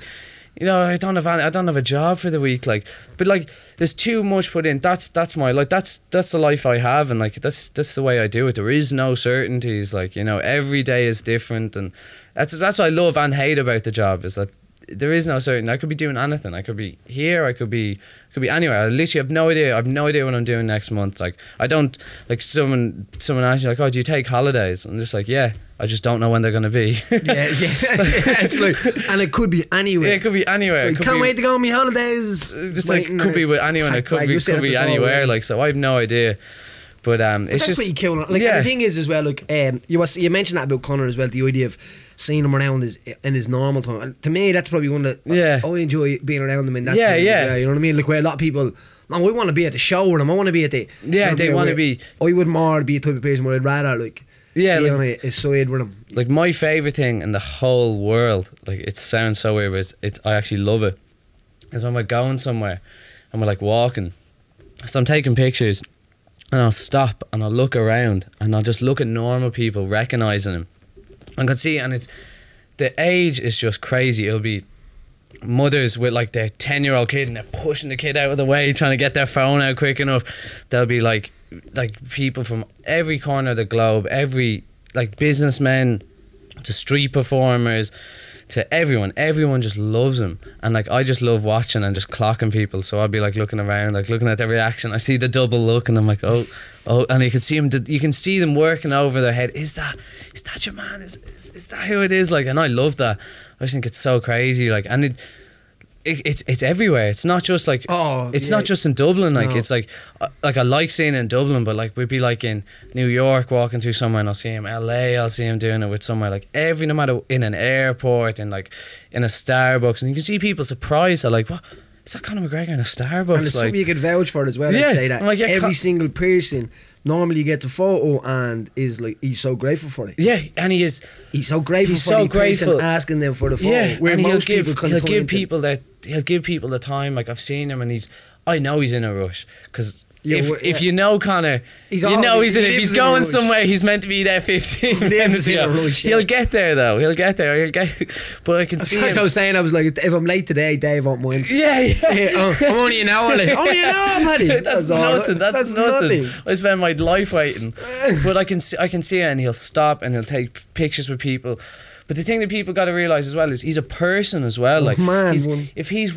you know, I don't have a job for the week. Like, but like, there's too much put in. That's my, like, that's the life I have, and like that's the way I do it. There is no certainties. Like, you know, every day is different, and that's what I love and hate about the job, is that there is no certainty. I could be doing anything. I could be here. I could be anywhere. I literally have no idea. I have no idea what I'm doing next month. Like, I don't, like, someone asks you, like, oh, do you take holidays? I'm just like, yeah, I just don't know when they're going to be. Yeah, yeah, yeah, it's like, and it could be anywhere. Yeah, it could be anywhere. So you can't wait to go on my holidays. It's like, it could be with anyone. It could be, anywhere. Like, so I have no idea. But it's just pretty cool. Like, yeah. The thing is as well, look, you mentioned that about Conor as well, the idea of seeing him around in his normal time. And to me, that's probably one that, yeah, I enjoy being around him in that. Yeah, time, yeah. Well, you know what I mean? Like, where a lot of people, no, we want to be at the show with him. I want to be at the, yeah, they want to be. I would more be a type of person where I'd rather, like, yeah, be like, on a side with him. Like, my favourite thing in the whole world, like, it sounds so weird, but it's I actually love it, is when we're going somewhere and we're like walking. So I'm taking pictures, and I'll stop and I'll look around and I'll just look at normal people, recognising him. I can see, and it's, the age is just crazy. It'll be mothers with like their 10-year-old kid, and they're pushing the kid out of the way, trying to get their phone out quick enough. There'll be like people from every corner of the globe, every, like, businessmen to street performers to everyone just loves him. And like, I just love watching and just clocking people. So I'd be like looking around, like looking at their reaction. I see the double look and I'm like, oh, and you can see him, you can see them working over their head. Is that your man? Is that who it is? Like, and I love that. I just think it's so crazy. Like, and it's everywhere. It's not just like, oh, it's, yeah, not just in Dublin. Like, no, it's like I like seeing it in Dublin, but like, we'd be like in New York walking through somewhere, and I'll see him. LA, I'll see him doing it with somewhere. Like, every, no matter, in an airport, and like in a Starbucks, and you can see people surprised. They're like, what? Is that Conor McGregor in a Starbucks? And it's like, something you could vouch for it as well. Yeah, I'd say that, like, yeah, every single person normally gets a photo and is like, he's so grateful for it. Yeah, and he is. He's so grateful. He's for so the grateful person asking them for the photo. Yeah, where and most he'll give people the time. Like, I've seen him, and I know he's in a rush, because, yeah, if you know Conor, he's going somewhere. He's meant to be there 15 minutes ago. He'll get there though. But I can see. That's what I was saying. I was like, if I'm late today, Dave won't mind. Yeah, yeah. I'm only an hour late. Only an hour, buddy. That's nothing. That's nothing. I spend my life waiting. But I can see it, and he'll stop and he'll take pictures with people. But the thing that people got to realise as well is he's a person as well. Like, man, if he's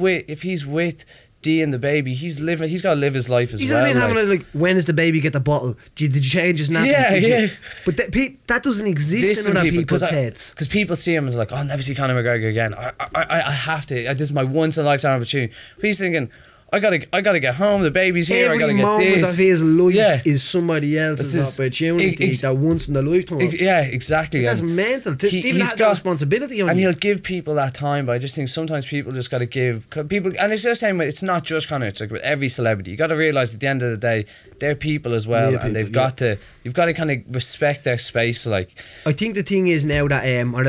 with D and the baby, he's got to live his life as well. He's not been having like, when does the baby get the bottle? Did you change his nap? Yeah, yeah. But that doesn't exist in other people's heads. Because people see him as like, oh, I'll never see Conor McGregor again. I have to. This is my once in a lifetime opportunity. But he's thinking, I gotta get home. The baby's here. Every I gotta get this. Of his life, yeah, is somebody else's opportunity. That once in a lifetime. Yeah, exactly. That's mental. He's got responsibility on and you. He'll give people that time. But I just think sometimes people just gotta give people, and it's the same way. It's not just Conor. It's like with every celebrity. You gotta realize at the end of the day, they're people as well, and they've got to. You've got to kind of respect their space. Like, I think the thing is now that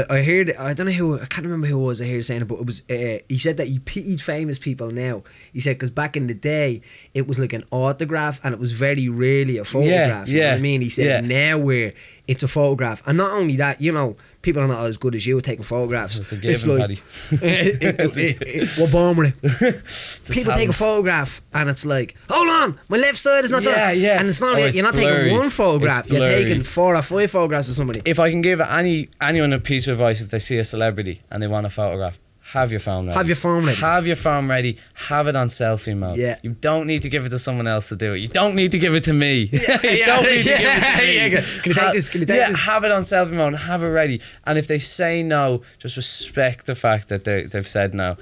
I heard, I don't know who, I can't remember who it was I heard saying it, but it was he said that he pitied famous people now. He said, because back in the day, it was like an autograph, and it was very rarely a photograph. Yeah, you know what I mean? He said, now where it's a photograph. And not only that, you know, people are not as good as you taking photographs. It's a given, it's like, Paddy. We're born with it. People take a photograph and it's like, hold on, my left side is not done. Yeah, yeah. And it's not, it's you're not blurry. Taking one photograph, you're taking 4 or 5 photographs of somebody. If I can give anyone a piece of advice, if they see a celebrity and they want a photograph, have your phone ready. Have your phone ready. Have your phone ready. Have it on selfie mode. Yeah. You don't need to give it to someone else to do it. You don't need to give it to me. Yeah, you don't need to give it to me. Yeah, can you take this? Can you take this? Have it on selfie mode. Have it ready. And if they say no, just respect the fact that they've said no.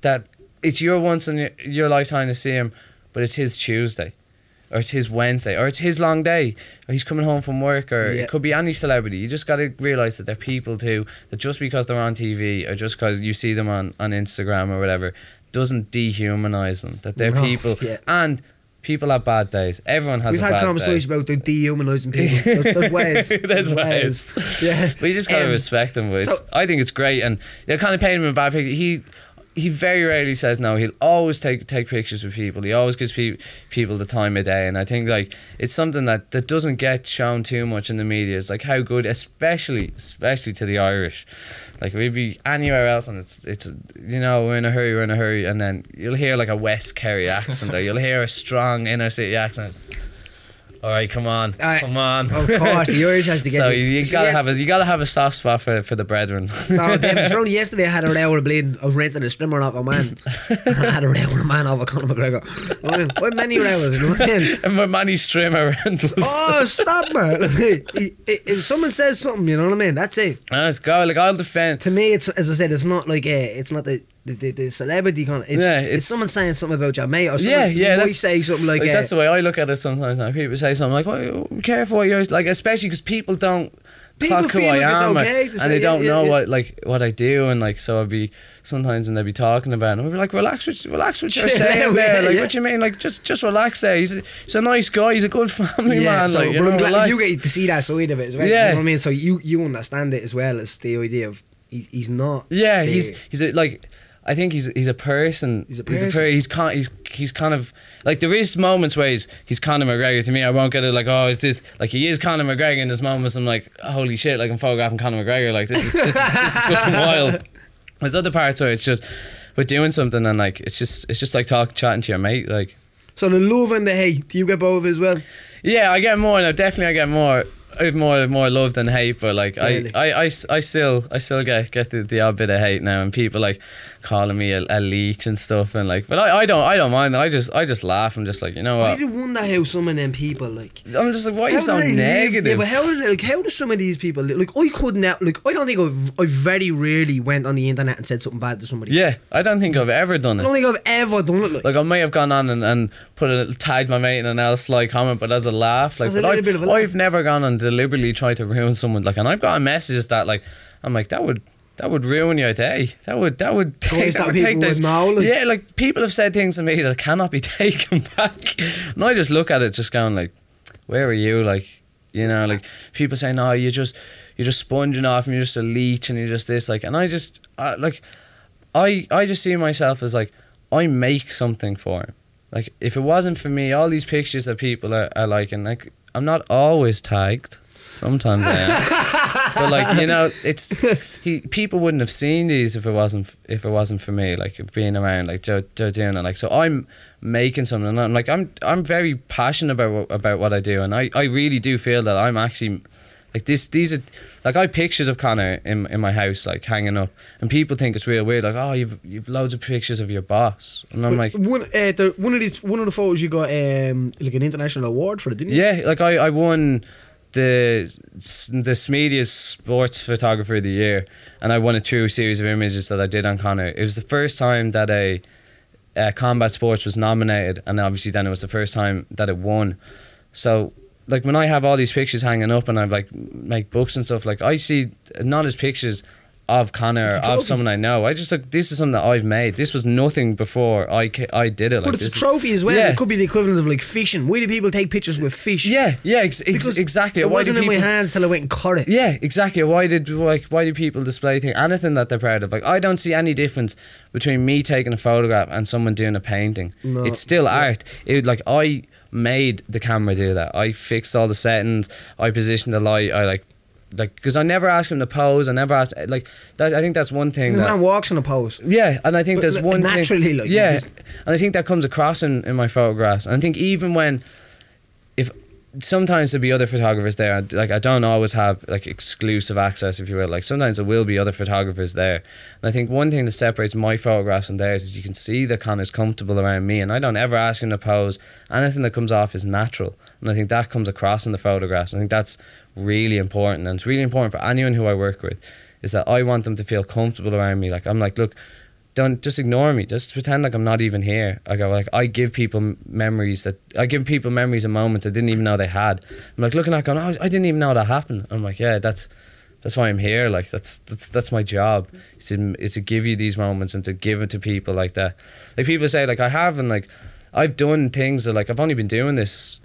That it's your once in your lifetime to see him, but it's his Tuesday. or it's his Wednesday, or it's his long day, or he's coming home from work, or it could be any celebrity. You just got to realise that they're people too, that just because they're on TV or just because you see them on Instagram or whatever, doesn't dehumanise them, that they're people. Yeah. And people have bad days. Everyone has a bad day. We've had conversations about dehumanising people. There's ways. There's ways. Yeah. But you just got to respect them. But so, I think it's great. And they're kind of painting him a bad picture. He very rarely says no. He'll always take pictures with people. He always gives people the time of day, and I think like it's something that doesn't get shown too much in the media. It's like how good, especially to the Irish. Like we'd be anywhere else, and it's you know, we're in a hurry, and then you'll hear like a West Kerry accent, or you'll hear a strong inner city accent. All right, come on. Of course, the Irish has to get. So you gotta have a soft spot for the brethren. No, David, only yesterday I had an hour bleeding. I was renting a strimmer off a man, and I had an hour man off a Conor McGregor. I mean, what many hours? And my many strimmer rentals. Oh, stop, man! If someone says something, you know what I mean. That's it. Let's go. Like I'll defend. To me, it's as I said, it's not like it's not the. The celebrity kind of it's someone saying something about your mate or something. They say something like that's the way I look at it sometimes now. People say something like, well, careful what you're like, especially because people feel like it's okay to say, and they don't know what I do, and like so I'd be sometimes and they'd be talking about it, and I'd be like, relax what you're saying there. Like what you mean, like just relax there. He's a nice guy, he's a good family man. So, like, but I'm glad you get to see that side of it as well. You know what I mean? So you understand it as well as the idea of he's not. Yeah, he's like. I think he's a person. He's kind of like there is moments where he's Conor McGregor to me. I won't get it like, oh, it's this, like he is Conor McGregor in this moment. So I'm like, holy shit, like I'm photographing Conor McGregor, like this is fucking wild. There's other parts where it's just we're doing something and like it's just like chatting to your mate, like. So the love and the hate, do you get both as well? Yeah, I get more. No, definitely I get more. More love than hate, but like really? I still get the odd bit of hate now, and people like calling me a leech and stuff, and like, but I don't mind that. I just laugh. I'm just like, you know what? I do wonder how some of them people like. I'm just like, why are you so negative? Yeah, but how do some of these people like? I couldn't like. I don't think I very rarely went on the internet and said something bad to somebody. Yeah, I don't think I've ever done it. I don't think I've ever done it. Like I may have gone on and tagged my mate in an else like comment, but as a laugh, like. But I've never gone on. Deliberately try to ruin someone, like, and I've got messages that like I'm like that would ruin your day, that would take that knowledge. Yeah, like people have said things to me that cannot be taken back, and I just look at it just going like, where are you, like, you know, like people saying, oh, you're just sponging off and you're just a leech and you're just this, like, and I just see myself as like I make something for him. Like if it wasn't for me, all these pictures that people are liking, like I'm not always tagged. Sometimes I am, but like, you know, it's people wouldn't have seen these if it wasn't for me. Like being around, like Joe doing it. Like so, I'm making something. And I'm like I'm very passionate about what I do, and I really do feel that I'm actually like this. These are like I have pictures of Conor in my house, like hanging up, and people think it's real weird. Like, oh, you've loads of pictures of your boss, and I'm like one of the photos you got like an international award for it, didn't you? Yeah, like I won the Smedia's Sports Photographer of the Year, and I won a true series of images that I did on Conor. It was the first time that a combat sports was nominated, and obviously then it was the first time that it won. So. Like when I have all these pictures hanging up and I like make books and stuff, like I see not as pictures of Conor, of someone I know. I just like, this is something that I've made. This was nothing before I did it. But like, it's a trophy as well. Yeah. It could be the equivalent of like fishing. Why do people take pictures with fish? Yeah, exactly. It wasn't in my hands till I went and caught it. Yeah, exactly. Why do people display anything that they're proud of? Like I don't see any difference between me taking a photograph and someone doing a painting. No. It's still art. It like I made the camera do that. I fixed all the settings. I positioned the light. I like because I never asked him to pose. I never asked like that. I think that's one thing. The man walks in a pose. Yeah, and I think there's one naturally thing, like yeah, and I think that comes across in my photographs. And I think even when if sometimes there'll be other photographers there. Like I don't always have like exclusive access, if you will. Like sometimes there will be other photographers there. And I think one thing that separates my photographs from theirs is you can see that Conor's comfortable around me, and I don't ever ask him to pose. Anything that comes off is natural, and I think that comes across in the photographs. I think that's really important, and it's really important for anyone who I work with, is that I want them to feel comfortable around me. Like I'm like, look, don't just ignore me. Just pretend like I'm not even here. I go like, I give people memories that and moments I didn't even know they had. I'm like looking at going, oh, I didn't even know that happened. I'm like, yeah, that's why I'm here. Like that's my job. It's to give you these moments and to give it to people like that. Like people say like I've done things that like I've only been doing this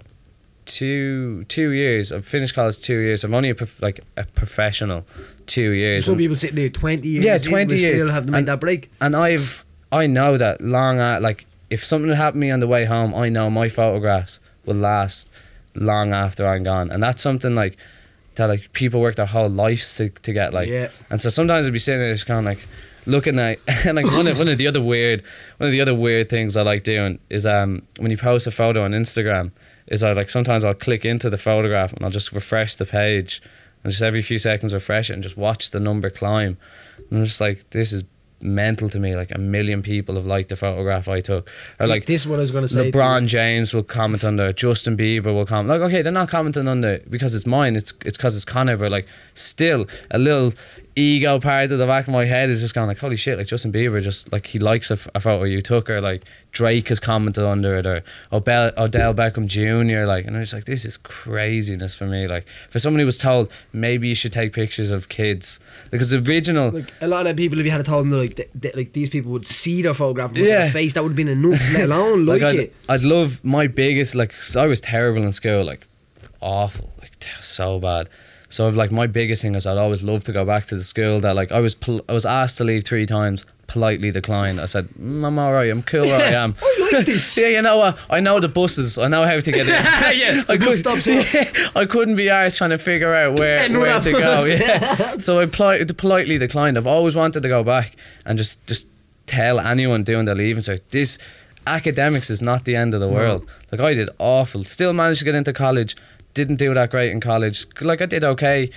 two years. I've finished college 2 years. I'm only a professional 2 years. Some people sitting there 20 years. Yeah, 20 years. Still have to make that break. And I know that like if something happened to me on the way home, I know my photographs will last long after I'm gone. And that's something like that people work their whole lives to get like. Yeah. And so sometimes I'd be sitting there just kind of like looking at and like one of the other weird things I like doing is when you post a photo on Instagram. Sometimes I'll click into the photograph and I'll just refresh the page and just every few seconds refresh it and just watch the number climb. And I'm just like, this is mental to me. Like 1 million people have liked the photograph I took. Or like this is what I was going to say. LeBron James will comment under it. Justin Bieber will comment. Like, okay, they're not commenting under it because it's mine. It's because it's Conor, but like still a little ego part of the back of my head is just going like, holy shit, like Justin Bieber just like he likes a photo you took, or like Drake has commented under it, or Odell Beckham Jr. Like, and I'm just like, this is craziness for me. Like for somebody who was told maybe you should take pictures of kids, because the original, like a lot of people, if you had told them like these people would see their photograph with their face, that would have been enough, let alone I'd love my biggest like I was terrible in school, like awful, like so bad. So like my biggest thing is I'd always love to go back to the school that like I was asked to leave 3 times, politely declined. I said, I'm alright, I'm cool where I am. I like this. Yeah, you know what? I know the buses, I know how to get in. Yeah, I couldn't be arsed trying to figure out where to go. Yeah. So I politely declined. I've always wanted to go back and just tell anyone doing their leaving cert, this academics is not the end of the world. Like I did awful, still managed to get into college. Didn't do that great in college. Like I did okay,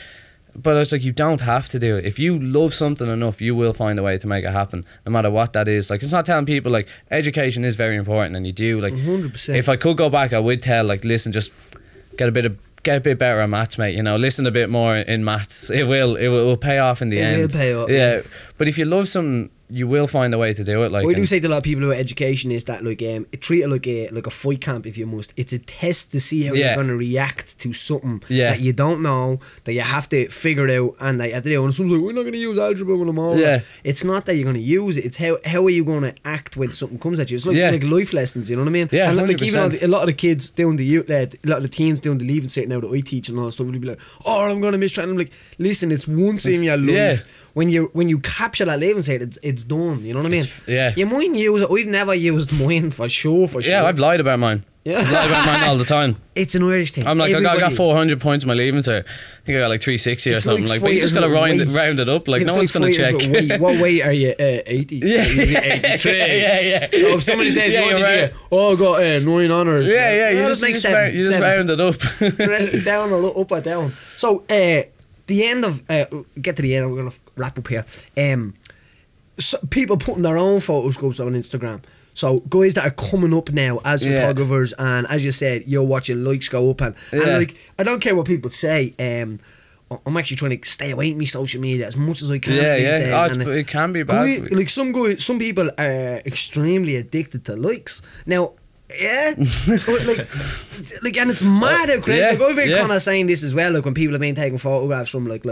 but I was like, you don't have to do it. If you love something enough, you will find a way to make it happen, no matter what that is. Like it's not telling people like education is very important, and you do like 100%. If I could go back, I would tell like, listen, just get a bit better at maths, mate. You know, listen a bit more in maths. It will pay off in the end. It will pay off. Yeah, but if you love something, you will find a way to do it. Like I do say to a lot of people about education is that like treat it like a fight camp if you must. It's a test to see how you're going to react to something that you don't know, that you have to figure it out, and that you have to do. And someone's like, we're not going to use algebra when I'm older. It's not that you're going to use it. It's how are you going to act when something comes at you. It's like life lessons. You know what I mean? Yeah, and like even a lot of the kids doing the youth, a lot of the teens doing the leaving cert now that I teach and all that stuff will be like, oh, I'm going to miss trying. I'm like, listen, it's once in your life. When you capture that leaving cert, it's done. You know what I mean? You mightn't use it. We've never used mine for sure. Yeah, I've lied about mine. Yeah. I've lied about mine all the time. It's an Irish thing. I'm like, I got 400 points in my leaving cert. I think I got like 360 or something. Like, but you just got to round it up. Like, no one's going to check. What weight are you? 80? Yeah. 83. Yeah. So if somebody says, I got 9 honours. Yeah. You just round it up. Down or up or down. So, get to the end, we're going to wrap up here. So people putting their own photos groups on Instagram. So guys that are coming up now as photographers, and as you said, you're watching likes go up, and like I don't care what people say. I'm actually trying to stay away from my social media as much as I can. These days. And it can be bad. Like some people are extremely addicted to likes now. Yeah. like and it's mad how crazy. Like I've heard Conor saying this as well, like when people have been taking photographs from like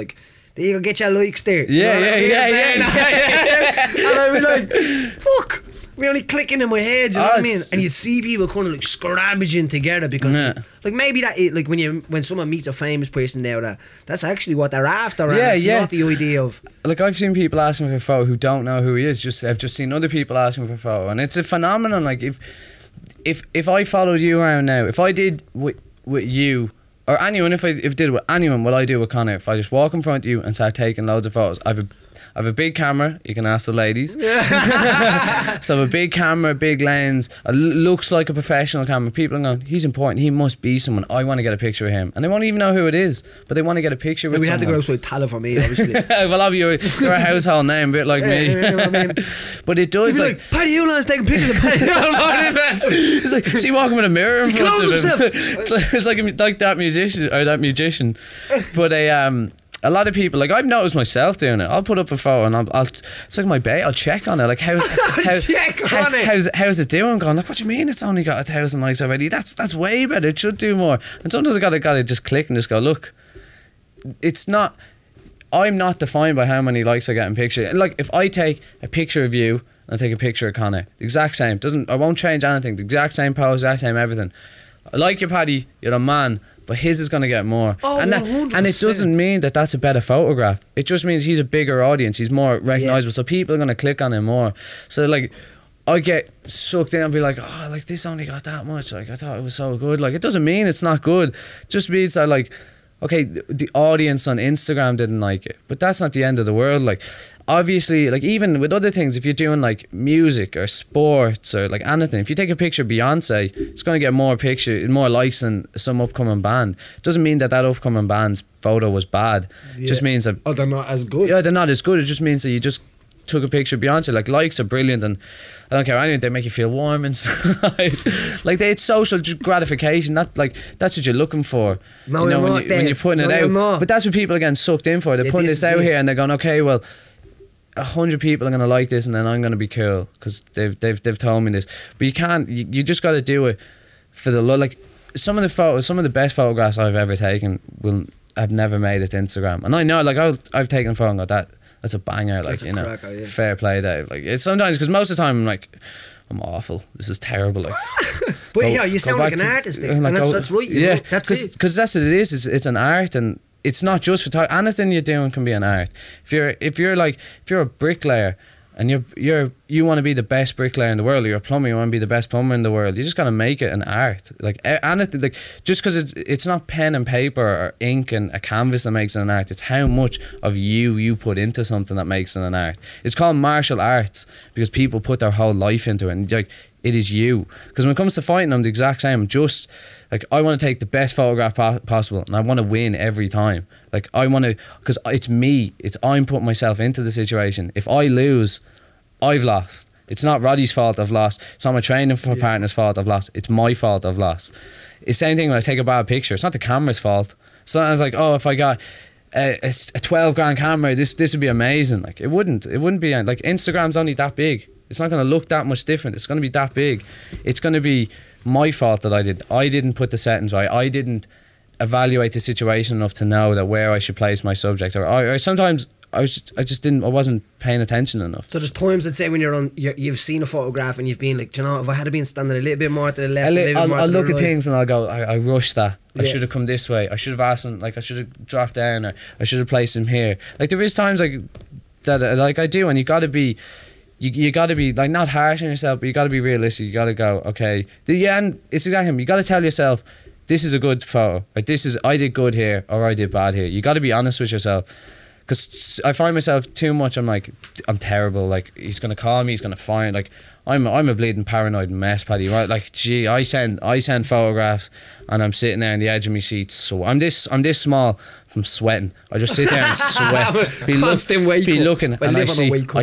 there you go, get your likes there. Yeah. And I'd be like, fuck, we're only clicking in my head, you know what I mean? And you'd see people kind of like scrounging together because like maybe that like when someone meets a famous person now that's actually what they're after, and it's not the idea of like I've seen people asking for a photo who don't know who he is. I've just seen other people asking for a photo, and it's a phenomenon. Like if I followed you around now, if I did with you or anyone, if I did with anyone what I do with Conor, if I just walk in front of you and start taking loads of photos, I've a big camera. You can ask the ladies. So I have a big camera, big lens. It looks like a professional camera. People are going, he's important, he must be someone, I want to get a picture of him. And they won't even know who it is, but they want to get a picture with someone. We had to go outside Tala for me, obviously. Well, obviously you're a household name, a bit like me. You know I mean? But it does like Paddy Holohan's taking pictures of Paddy Holohan. It's like, is he walking with a mirror in front of him? It's like that musician. But a lot of people, like I've noticed myself doing it. I'll put up a photo and I'll it's like my bait. I'll check on it, like how's it doing? Going like, what do you mean? It's only got 1,000 likes already. That's way better. It should do more. And sometimes I gotta just click and just go, look, it's not. I'm not defined by how many likes I get in pictures. Like if I take a picture of you and I take a picture of Conor, the exact same. I won't change anything. The exact same pose, exact same everything. I like you, Paddy. You're a man. But his is going to get more. Oh, and it doesn't mean that that's a better photograph. It just means he's a bigger audience. He's more recognisable. Yeah. So people are going to click on him more. So like, I get sucked in and be like, oh, like this only got that much. Like I thought it was so good. Like it doesn't mean it's not good. It just means that like, okay, the audience on Instagram didn't like it. But that's not the end of the world. Like obviously, like even with other things, if you're doing like music or sports or like anything, if you take a picture of Beyonce, it's going to get more likes than some upcoming band. Doesn't mean that that upcoming band's photo was bad. Yeah. Just means that, oh, they're not as good. Yeah, they're not as good. It just means that you just took a picture of Beyonce. Like likes are brilliant, and I don't care anyway, they make you feel warm inside. Like it's social gratification. Not like that's what you're looking for. No, you know, when you're putting it out. But that's what people are getting sucked in for. They're putting this out here and they're going, okay, well, 100 people are going to like this and then I'm going to be cool because they've told me this. But you can't, you just got to do it for the love. Like some of the photos, some of the best photographs I've ever taken I've never made it to Instagram. And I know, like I've taken a photo and got that's a banger, like, you know, cracker, yeah. Fair play, Dave. Like it's sometimes, because most of the time I'm like, I'm awful, this is terrible, like. But yeah, you sound like an artist there, like, and that's right, yeah, that's it. Because that's what it is, it's an art. And it's not just photography. Anything you're doing can be an art. If you're a bricklayer and you want to be the best bricklayer in the world, or you're a plumber, you want to be the best plumber in the world, you just gotta make it an art. Like anything, like just because it's not pen and paper or ink and a canvas that makes it an art. It's how much of you put into something that makes it an art. It's called martial arts because people put their whole life into it. And like, it is you. Because when it comes to fighting, I'm the exact same. I'm just like, I want to take the best photograph possible and I want to win every time. Like I want to, because it's me. I'm putting myself into the situation. If I lose, I've lost. It's not Roddy's fault I've lost. It's not my training partner's fault I've lost. It's my fault I've lost. It's the same thing when I take a bad picture. It's not the camera's fault. Sometimes like, oh, if I got a 12 grand camera, this would be amazing. Like it wouldn't be. Like Instagram's only that big. It's not going to look that much different. It's going to be that big. It's going to be my fault that I didn't put the settings right. I didn't evaluate the situation enough to know that where I should place my subject. Or sometimes I wasn't paying attention enough. So there's times, I'd say, when you've seen a photograph and you've been like, do you know, if I had been standing a little bit more to the left, I'll look at things and I'll go, I rushed that. I should have come this way. I should have asked him, like I should have dropped down, or I should have placed him here. Like there is times like that, like I do, and you got to be. You got to be like not harsh on yourself, but you got to be realistic. You got to go, okay, and it's exactly him. You got to tell yourself, this is a good photo. Like this is, I did good here or I did bad here. You got to be honest with yourself, because I find myself too much. I'm like, I'm terrible. Like he's gonna call me. He's gonna find like I'm a bleeding paranoid mess, Paddy. Right? Like gee, I send photographs and I'm sitting there on the edge of my seat. So I'm this small. I'm sweating. I just sit there and sweat. be looking and I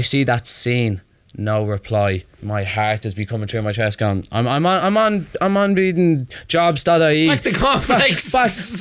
see that scene. No reply. My heart is becoming through my chest. Going, I'm on beating jobs.ie. Back to conflicts. Back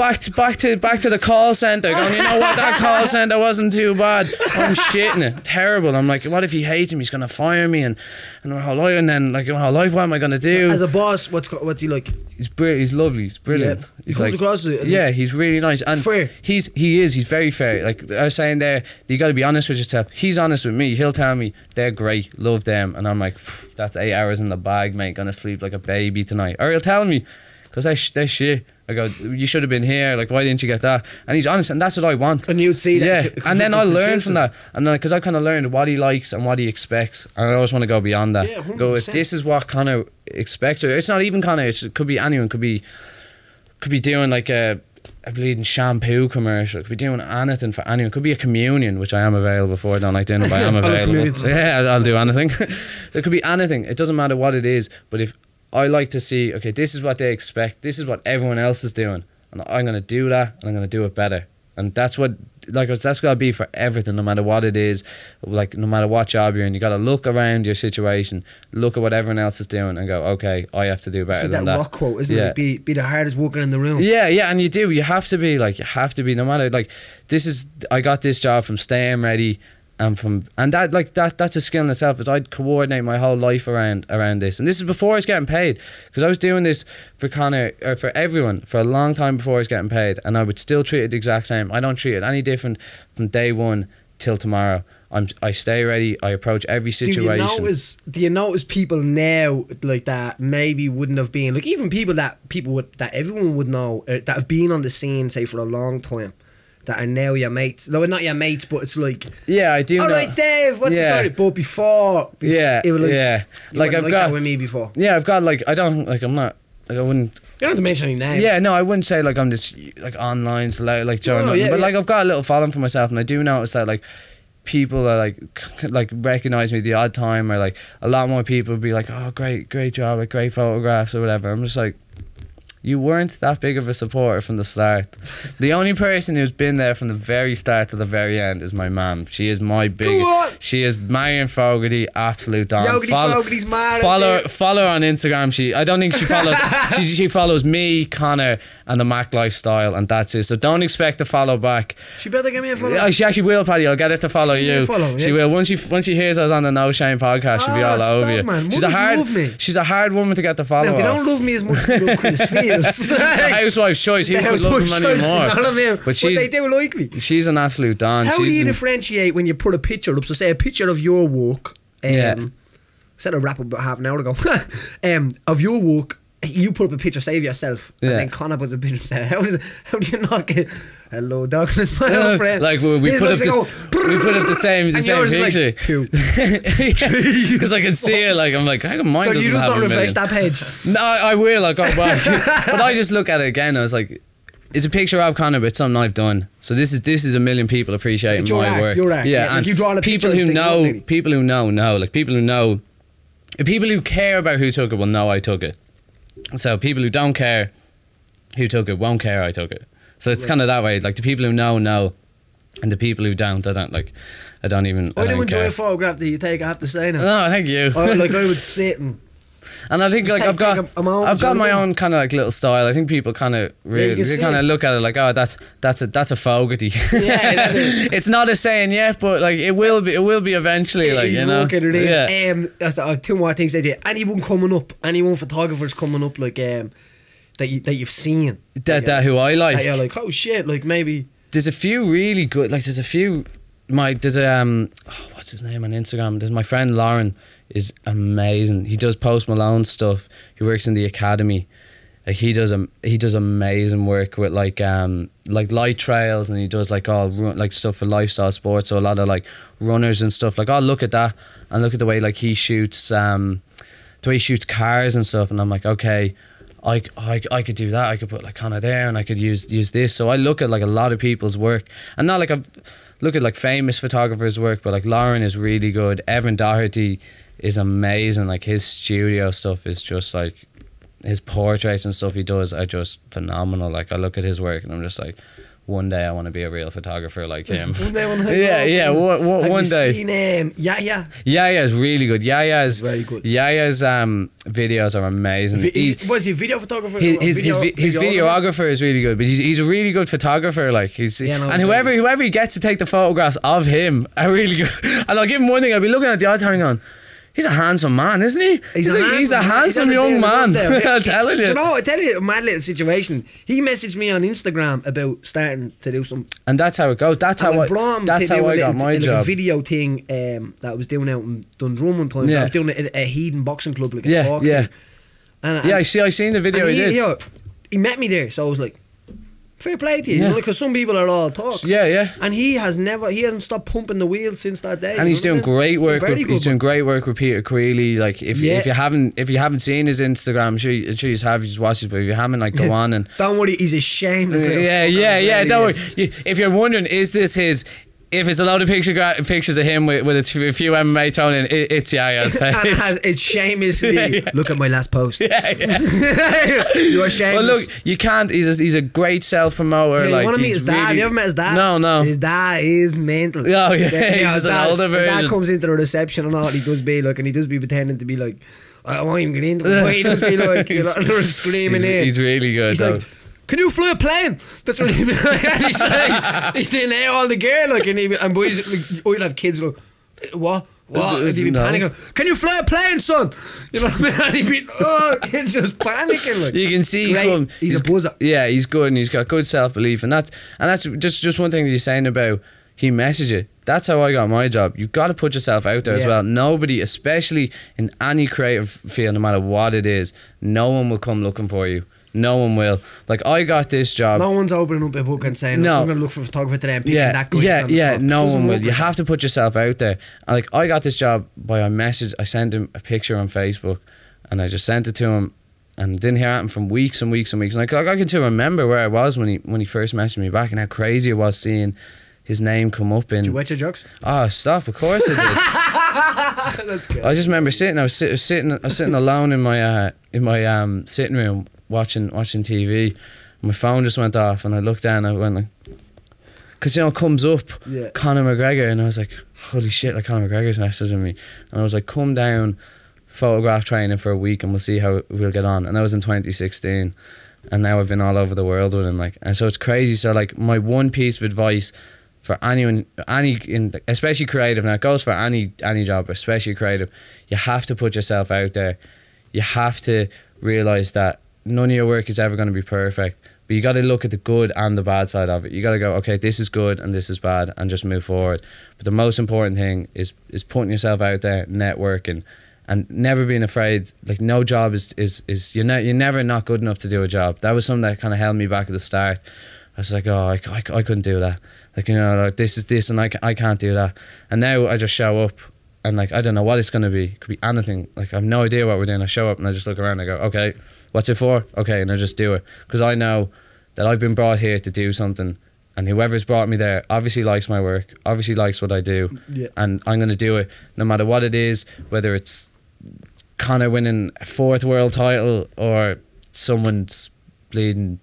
to the call centre. Going, you know what? That call centre wasn't too bad. I'm shitting it. Terrible. I'm like, what if he hates him? He's gonna fire me and my whole life. And then like my whole life, what am I gonna do? As a boss, what's he like? He's lovely. He's brilliant. Yeah. He's like, across to it, yeah, he's really nice and fair. He's very fair. Like I was saying there, you got to be honest with yourself. He's honest with me. He'll tell me they're great. Love them. And I'm like, that's 8 hours in the bag, mate. Gonna sleep like a baby tonight. Or he'll tell me, because they're shit. I go, you should have been here. Like, why didn't you get that? And he's honest, and that's what I want. And you'd see that. Yeah. And then I'll learn from that. And then, because I kind of learned what he likes and what he expects. And I always want to go beyond that. Yeah, 100%. Go, if this is what Conor expects, or it's not even Conor, it could be anyone, could be doing like a bleeding shampoo commercial. Could be doing anything for anyone. Could be a communion, which I am available for. I don't like doing it, but I am available. Yeah, I'll do anything. There could be anything. It doesn't matter what it is. But if I like to see, okay, this is what they expect, this is what everyone else is doing, and I'm going to do that, and I'm going to do it better. And that's what like that's gotta be for everything, no matter what it is, like no matter what job you're in, you gotta look around your situation, look at what everyone else is doing, and go, okay, I have to do better than that. It's like that rock quote, isn't it? Be the hardest worker in the room. Yeah, yeah, and you do. You have to be like, you have to be, no matter like, this is, I got this job from staying ready. And that, like, that's a skill in itself, is I'd coordinate my whole life around this. And this is before I was getting paid, because I was doing this for Conor, or for everyone, for a long time before I was getting paid, and I would still treat it the exact same. I don't treat it any different from day one till tomorrow. I stay ready. I approach every situation. Do you notice people now like that maybe wouldn't have been, like, even people that everyone would know, that have been on the scene, say, for a long time, that are now your mates. No, not your mates, but it's like, yeah, I do. All right, Dave, what's the story? But before yeah, it was like, yeah, like I've got that with me before. Yeah, I've got like, I don't like, I'm not like, I wouldn't. You don't have to mention any names. Yeah, no, I wouldn't say like I'm this like online celebrity, like Joe. No, yeah, but like I've got a little following for myself, and I do notice that like people are like recognize me the odd time, or like a lot more people would be like, oh, great job, like, great photographs or whatever. I'm just like, you weren't that big of a supporter from the start. The only person who's been there from the very start to the very end is my mum. She is my big. She is Marion Fogarty, absolute don. Fogarty's mad. Follow her on Instagram. I don't think she follows. she follows me, Conor, and the Mac lifestyle, and that's it. So don't expect to follow back. She better give me a follow. Oh, she actually will, Paddy. I'll get her to follow you. She will. Once she hears I was on the No Shame podcast, she'll be all over you. Man. She's a hard woman to get to follow. Now, they don't love me as much as they love Chris Fields. The housewife's choice. He wouldn't love him anymore. But they do like me. She's an absolute don. How do you differentiate when you put a picture up? So say a picture of your work. I said a wrap up about half an hour ago. Of your work, you put up a picture, say of yourself, and then Conor puts a picture of himself. How do you not get, hello darkness, my old friend? Like we put up the same picture. Because I can see it, like I'm like, how come mine doesn't have a million? So you just not refresh that page? No, I will. I go back, but I just look at it again. I was like, it's a picture of Conor, but it's something I've done. So this is a million people appreciating my work. You're right. Yeah, and like you draw on a picture. People who know, people who care about who took it will know I took it. So people who don't care who took it won't care I took it. So it's kind of that way. Like the people who know, and the people who don't, I don't even. I do enjoy a photograph that you take. I have to say now. No, thank you. I would sit and I think just like I've got my own kind of like little style. I think people kind of really look at it like, oh, that's a Fogarty. Yeah, it's not a saying yet, but like it will be eventually. Like you know, yeah. Two more things I did. Anyone coming up? Anyone photographers coming up? Like that you've seen that who I like. That you're like, oh shit! Like maybe there's a few really good. Like there's a few. What's his name on Instagram? There's my friend Lauren. Is amazing. He does Post Malone stuff. He works in the academy. Like he does amazing work with like light trails, and he does like all like stuff for lifestyle sports. So a lot of like runners and stuff. Like, oh, look at that, and look at the way like he shoots the way he shoots cars and stuff. And I'm like, okay, I could do that. I could put like Conor there, and I could use this. So I look at like a lot of people's work, and not like I look at like famous photographers' work, but like Lauren is really good. Evan Doherty is amazing. Like his studio stuff is just like, his portraits and stuff he does are just phenomenal. Like I look at his work and I'm just like, one day I want to be a real photographer like him. Have you seen Yaya? Yaya is really good. Yaya's videos are amazing. Was he a video photographer? His videographer is really good, but he's a really good photographer. Like whoever he gets to take the photographs of him are really good. And I'll give him one thing. I'll be looking at the other hang on. He's a handsome man, isn't he? He's a handsome young man. I'm telling you. I tell you a mad little situation. He messaged me on Instagram about starting to do something. And that's how it goes. That's how I got my job. A video thing that I was doing out in Dundrum one time. Yeah. I was doing it at a Heathen boxing club. Like I seen the video he did. He met me there, so I was like, fair play to you, you know, because some people are all talk. And he hasn't stopped pumping the wheel since that day. And he's doing great work. He's doing great work with Peter Creeley. Like if you haven't seen his Instagram, I'm sure you have. You just watch it, but if you haven't, like, go on and don't worry. He's a shameless. Don't worry. If you're wondering, is this his? If it's a load of pictures of him with a few MMA tone in, it's Yaya's page. And it has, it's shamelessly, yeah. Look at my last post. Yeah, yeah. You are shameless. But look, you can't, he's a great self-promoter. Yeah, like, you want to meet his dad? Really, have you ever met his dad? No, no. His dad is mental. Oh, yeah. He's an older version. His dad comes into the reception and all he does be like, and he does be pretending to be like, I won't even get into it. He does be like, they're screaming in. He's really good, he's though. Like, can you fly a plane? That's what he's like. And he's like, he's saying hey, all the gear, like, and boys, like, oh, you'll have kids, like, what? What? And he'd be panicking. Can you fly a plane, son? You know what I mean? And he'd be, oh, kids just panicking. Like, you can see him. He's a buzzer. Yeah, he's good, and he's got good self belief, and that's just one thing that you're saying about he messaged it. That's how I got my job. You've got to put yourself out there as well. Nobody, especially in any creative field, no matter what it is, no one will come looking for you. No one will. Like, I got this job. No one's opening up a book and saying, no, I'm going to look for a photographer today and picking that guy. Yeah, no one will. You have to put yourself out there. And like, I got this job by a message. I sent him a picture on Facebook and I just sent it to him and didn't hear him from weeks and weeks and weeks. And I can still remember where I was when he first messaged me back and how crazy it was seeing his name come up in... Did you wet your jocks? Oh, stop. Of course I did. That's good. I just remember sitting. I was sitting alone in my sitting room watching TV. My phone just went off and I looked down and I went like, because you know it comes up, Conor McGregor, and I was like, holy shit, like Conor McGregor's messaging me. And I was like, come down, photograph training for a week and we'll see how we'll get on. And that was in 2016, and now I've been all over the world with him, like, and so it's crazy. So like, my one piece of advice for anyone, especially creative, now it goes for any job, but especially creative, you have to put yourself out there. You have to realise that none of your work is ever going to be perfect, but you got to look at the good and the bad side of it. You got to go, okay, this is good and this is bad, and just move forward. But the most important thing is putting yourself out there, networking, and never being afraid. Like, no job is you're never not good enough to do a job. That was something that kind of held me back at the start. I was like, oh, I couldn't do that. Like, you know, like, this is this and I can't do that. And now I just show up. And like, I don't know what it's going to be. It could be anything. Like, I have no idea what we're doing. I show up and I just look around and I go, okay, what's it for? Okay, and I just do it. Because I know that I've been brought here to do something, and whoever's brought me there obviously likes my work, obviously likes what I do, and I'm going to do it no matter what it is, whether it's Conor winning a 4th world title or someone's bleeding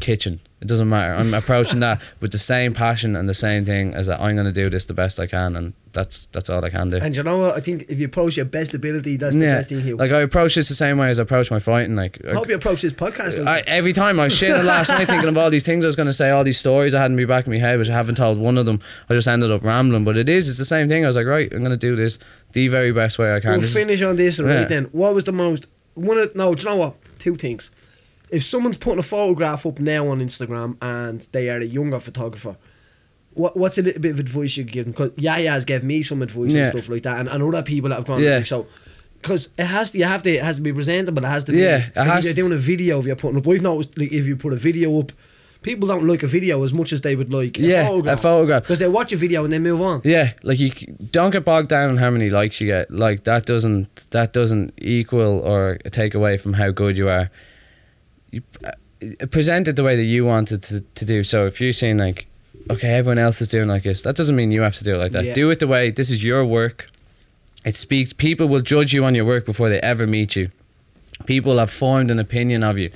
kitchen. It doesn't matter. I'm approaching that with the same passion and the same thing as that I'm going to do this the best I can, and that's all I can do. And you know what? I think if you approach your best ability, that's the best thing here. Like, I approach this the same way as I approach my fighting. Like, I hope you approach this podcast. Every time I was shitting last night thinking of all these things I was going to say, all these stories I had in my back of my head, which I haven't told one of them. I just ended up rambling, but it's the same thing. I was like, right, I'm going to do this the very best way I can. We'll finish on this right then. What was the most... do you know what? 2 things. If someone's putting a photograph up now on Instagram and they are a younger photographer, what's a little bit of advice you could give them? Because Yaya's gave me some advice and stuff like that, and other people that have gone like, so, because it has to be presentable. It has to be. Yeah, if you're doing a video, if you're putting up, we've noticed, like, if you put a video up, people don't like a video as much as they would like a photograph, because they watch a video and they move on. Yeah, like, you don't get bogged down on how many likes you get. Like, that doesn't equal or take away from how good you are. You present it the way that you wanted to do. So if you're saying like, okay, everyone else is doing like this, that doesn't mean you have to do it like that. Do it the way, this is your work. It speaks. People will judge you on your work before they ever meet you. People have formed an opinion of you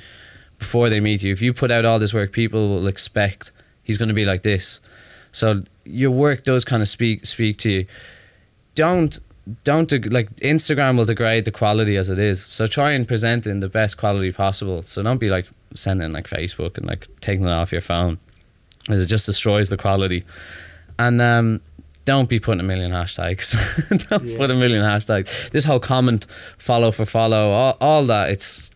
before they meet you. If you put out all this work, people will expect he's going to be like this. So your work does kind of speak to you. Don't like, Instagram will degrade the quality as it is, so try and present in the best quality possible. So don't be like sending like Facebook and like taking it off your phone, because it just destroys the quality. And don't be putting a million hashtags. Don't put a million hashtags, this whole comment follow for follow, all that. It's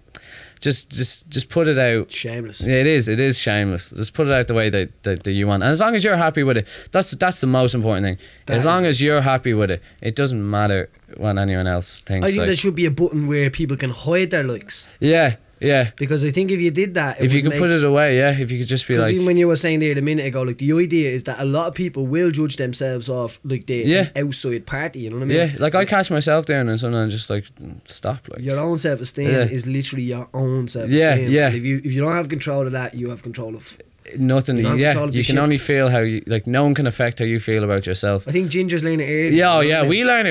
just put it out. Shameless. Yeah, it is shameless. Just put it out the way that you want, and as long as you're happy with it, that's the most important thing. As long as you're happy with it, it doesn't matter what anyone else thinks. I think there should be a button where people can hide their likes. Yeah, because I think if you did that, if you could put it away, if you could just be like, even when you were saying there a minute ago, like, the idea is that a lot of people will judge themselves off like the outside party, you know what I mean? Yeah, like, I catch myself down and sometimes just like, stop. Like, your own self esteem is literally your own self esteem. If you don't have control of that, you have control of nothing. Yeah, you can only feel how you, like, no one can affect how you feel about yourself. I think Ginger's learning early. Yeah, oh, yeah, we learn.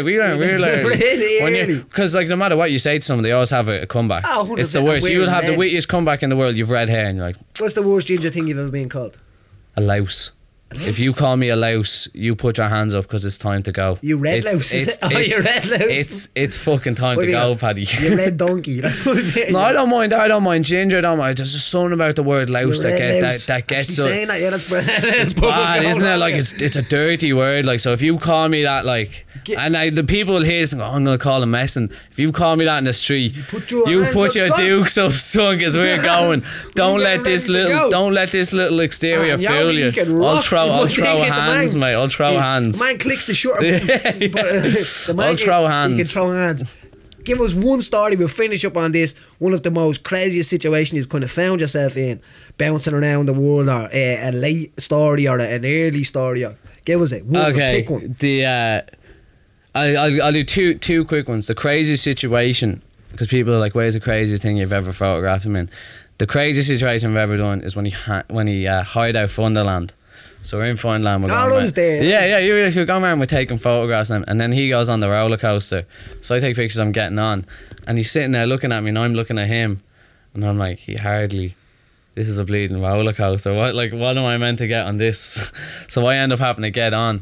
Because, like, no matter what you say to someone, they always have a comeback. Oh, 100%. It's the worst. You will have the wittiest comeback in the world. You've red hair, and you're like, what's the worst Ginger thing you've ever been called? A louse. If you call me a louse, you put your hands up because it's time to go. You red louse. Oh, you red louse. It's fucking time to go, Paddy. You red donkey. That's what it is. No, I don't mind. I don't mind Ginger. I don't mind. There's just something about the word louse that gets us. Saying that, yeah, that's bad, isn't it? Like, it's a dirty word. Like, so if you call me that, like, and the people here go, I'm gonna call him messing. If you call me that in the street, you put your dukes up, son, as we're going. Don't let this little exterior fool you. I'll throw hands, mate. I'll throw hands. The man clicks the shutter. I'll throw hands. You can throw hands. Give us one story. We'll finish up on this. One of the most craziest situations you've kind of found yourself in, bouncing around the world, or a late story or an early story. Or, give us it. Okay. Pick one. I'll do two quick ones. The craziest situation, because people are like, "Where's the craziest thing you've ever photographed him in?" The craziest situation I've ever done is when he hired out Funderland. So we're in Finland. You're going around, we're taking photographs, and then he goes on the roller coaster. So I take pictures, I'm getting on, and he's sitting there looking at me, and I'm looking at him, and I'm like, this is a bleeding roller coaster. What am I meant to get on this? So I end up having to get on,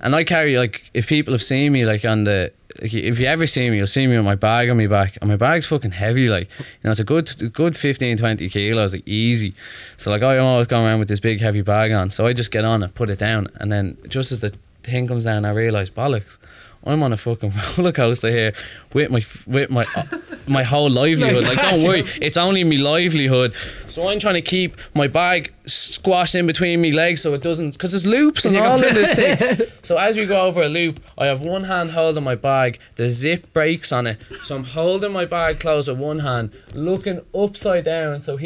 and I carry, like, if people have seen me, like, on the, if you ever see me, you'll see me with my bag on my back, and my bag's fucking heavy, like, you know, it's a good 15-20 kilos, like, easy. So, like, I'm always going around with this big heavy bag on, so I just get on and put it down, and then just as the thing comes down, I realise, bollocks, I'm on a fucking roller coaster here with my whole livelihood. Like, don't worry, it's only my livelihood. So I'm trying to keep my bag squashed in between my legs so it doesn't, because there's loops and all in this thing. So as we go over a loop, I have one hand holding my bag, the zip breaks on it, so I'm holding my bag closed with one hand, looking upside down, so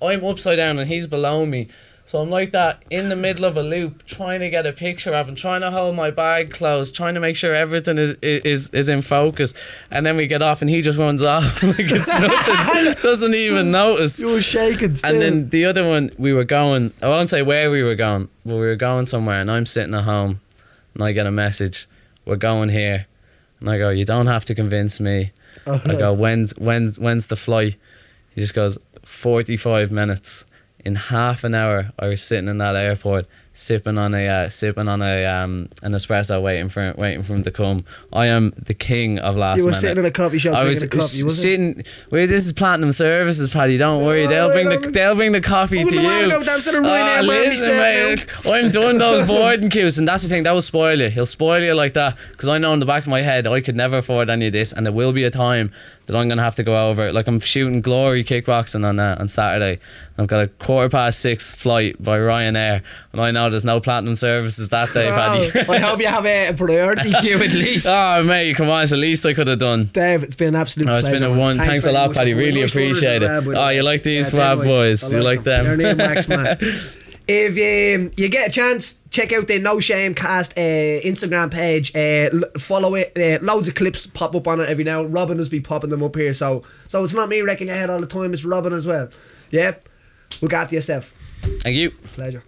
I'm upside down and he's below me. So I'm like that in the middle of a loop, trying to get a picture of him, trying to hold my bag closed, trying to make sure everything is in focus. And then we get off, and he just runs off like it's nothing. Doesn't even notice. You were shaking still. And then the other one, we were going, I won't say where we were going, but we were going somewhere, and I'm sitting at home, and I get a message, we're going here. And I go, you don't have to convince me. Oh, I go, when's the flight? He just goes, 45 minutes. In half an hour, I was sitting in that airport, sipping on an espresso, waiting for him to come. I am the king of last minute. You were sitting in a coffee shop drinking a coffee, wasn't you? Well, this is Platinum Services, Paddy. Don't worry, they'll bring the coffee to you. Oh, listen, mate, I'm doing those boarding queues, and that's the thing. That will spoil you. He'll spoil you like that, because I know in the back of my head I could never afford any of this, and there will be a time that I'm gonna have to go over. Like, I'm shooting Glory Kickboxing on Saturday. I've got a 6:15 flight by Ryanair, and I know there's no Platinum Services that day, Paddy. I hope you have a priority queue at least. Oh, mate, come on, it's the least I could have done. Dave, it's been an absolute pleasure. It's been a one. Thanks a lot, Paddy. Really appreciate it. Oh, you like these fab boys? You like them? If you get a chance, check out the No Shame Cast Instagram page. Follow it. Loads of clips pop up on it every now. Robin has been popping them up here, so it's not me wrecking your head all the time. It's Robin as well. Yeah, look after yourself. Thank you. Pleasure.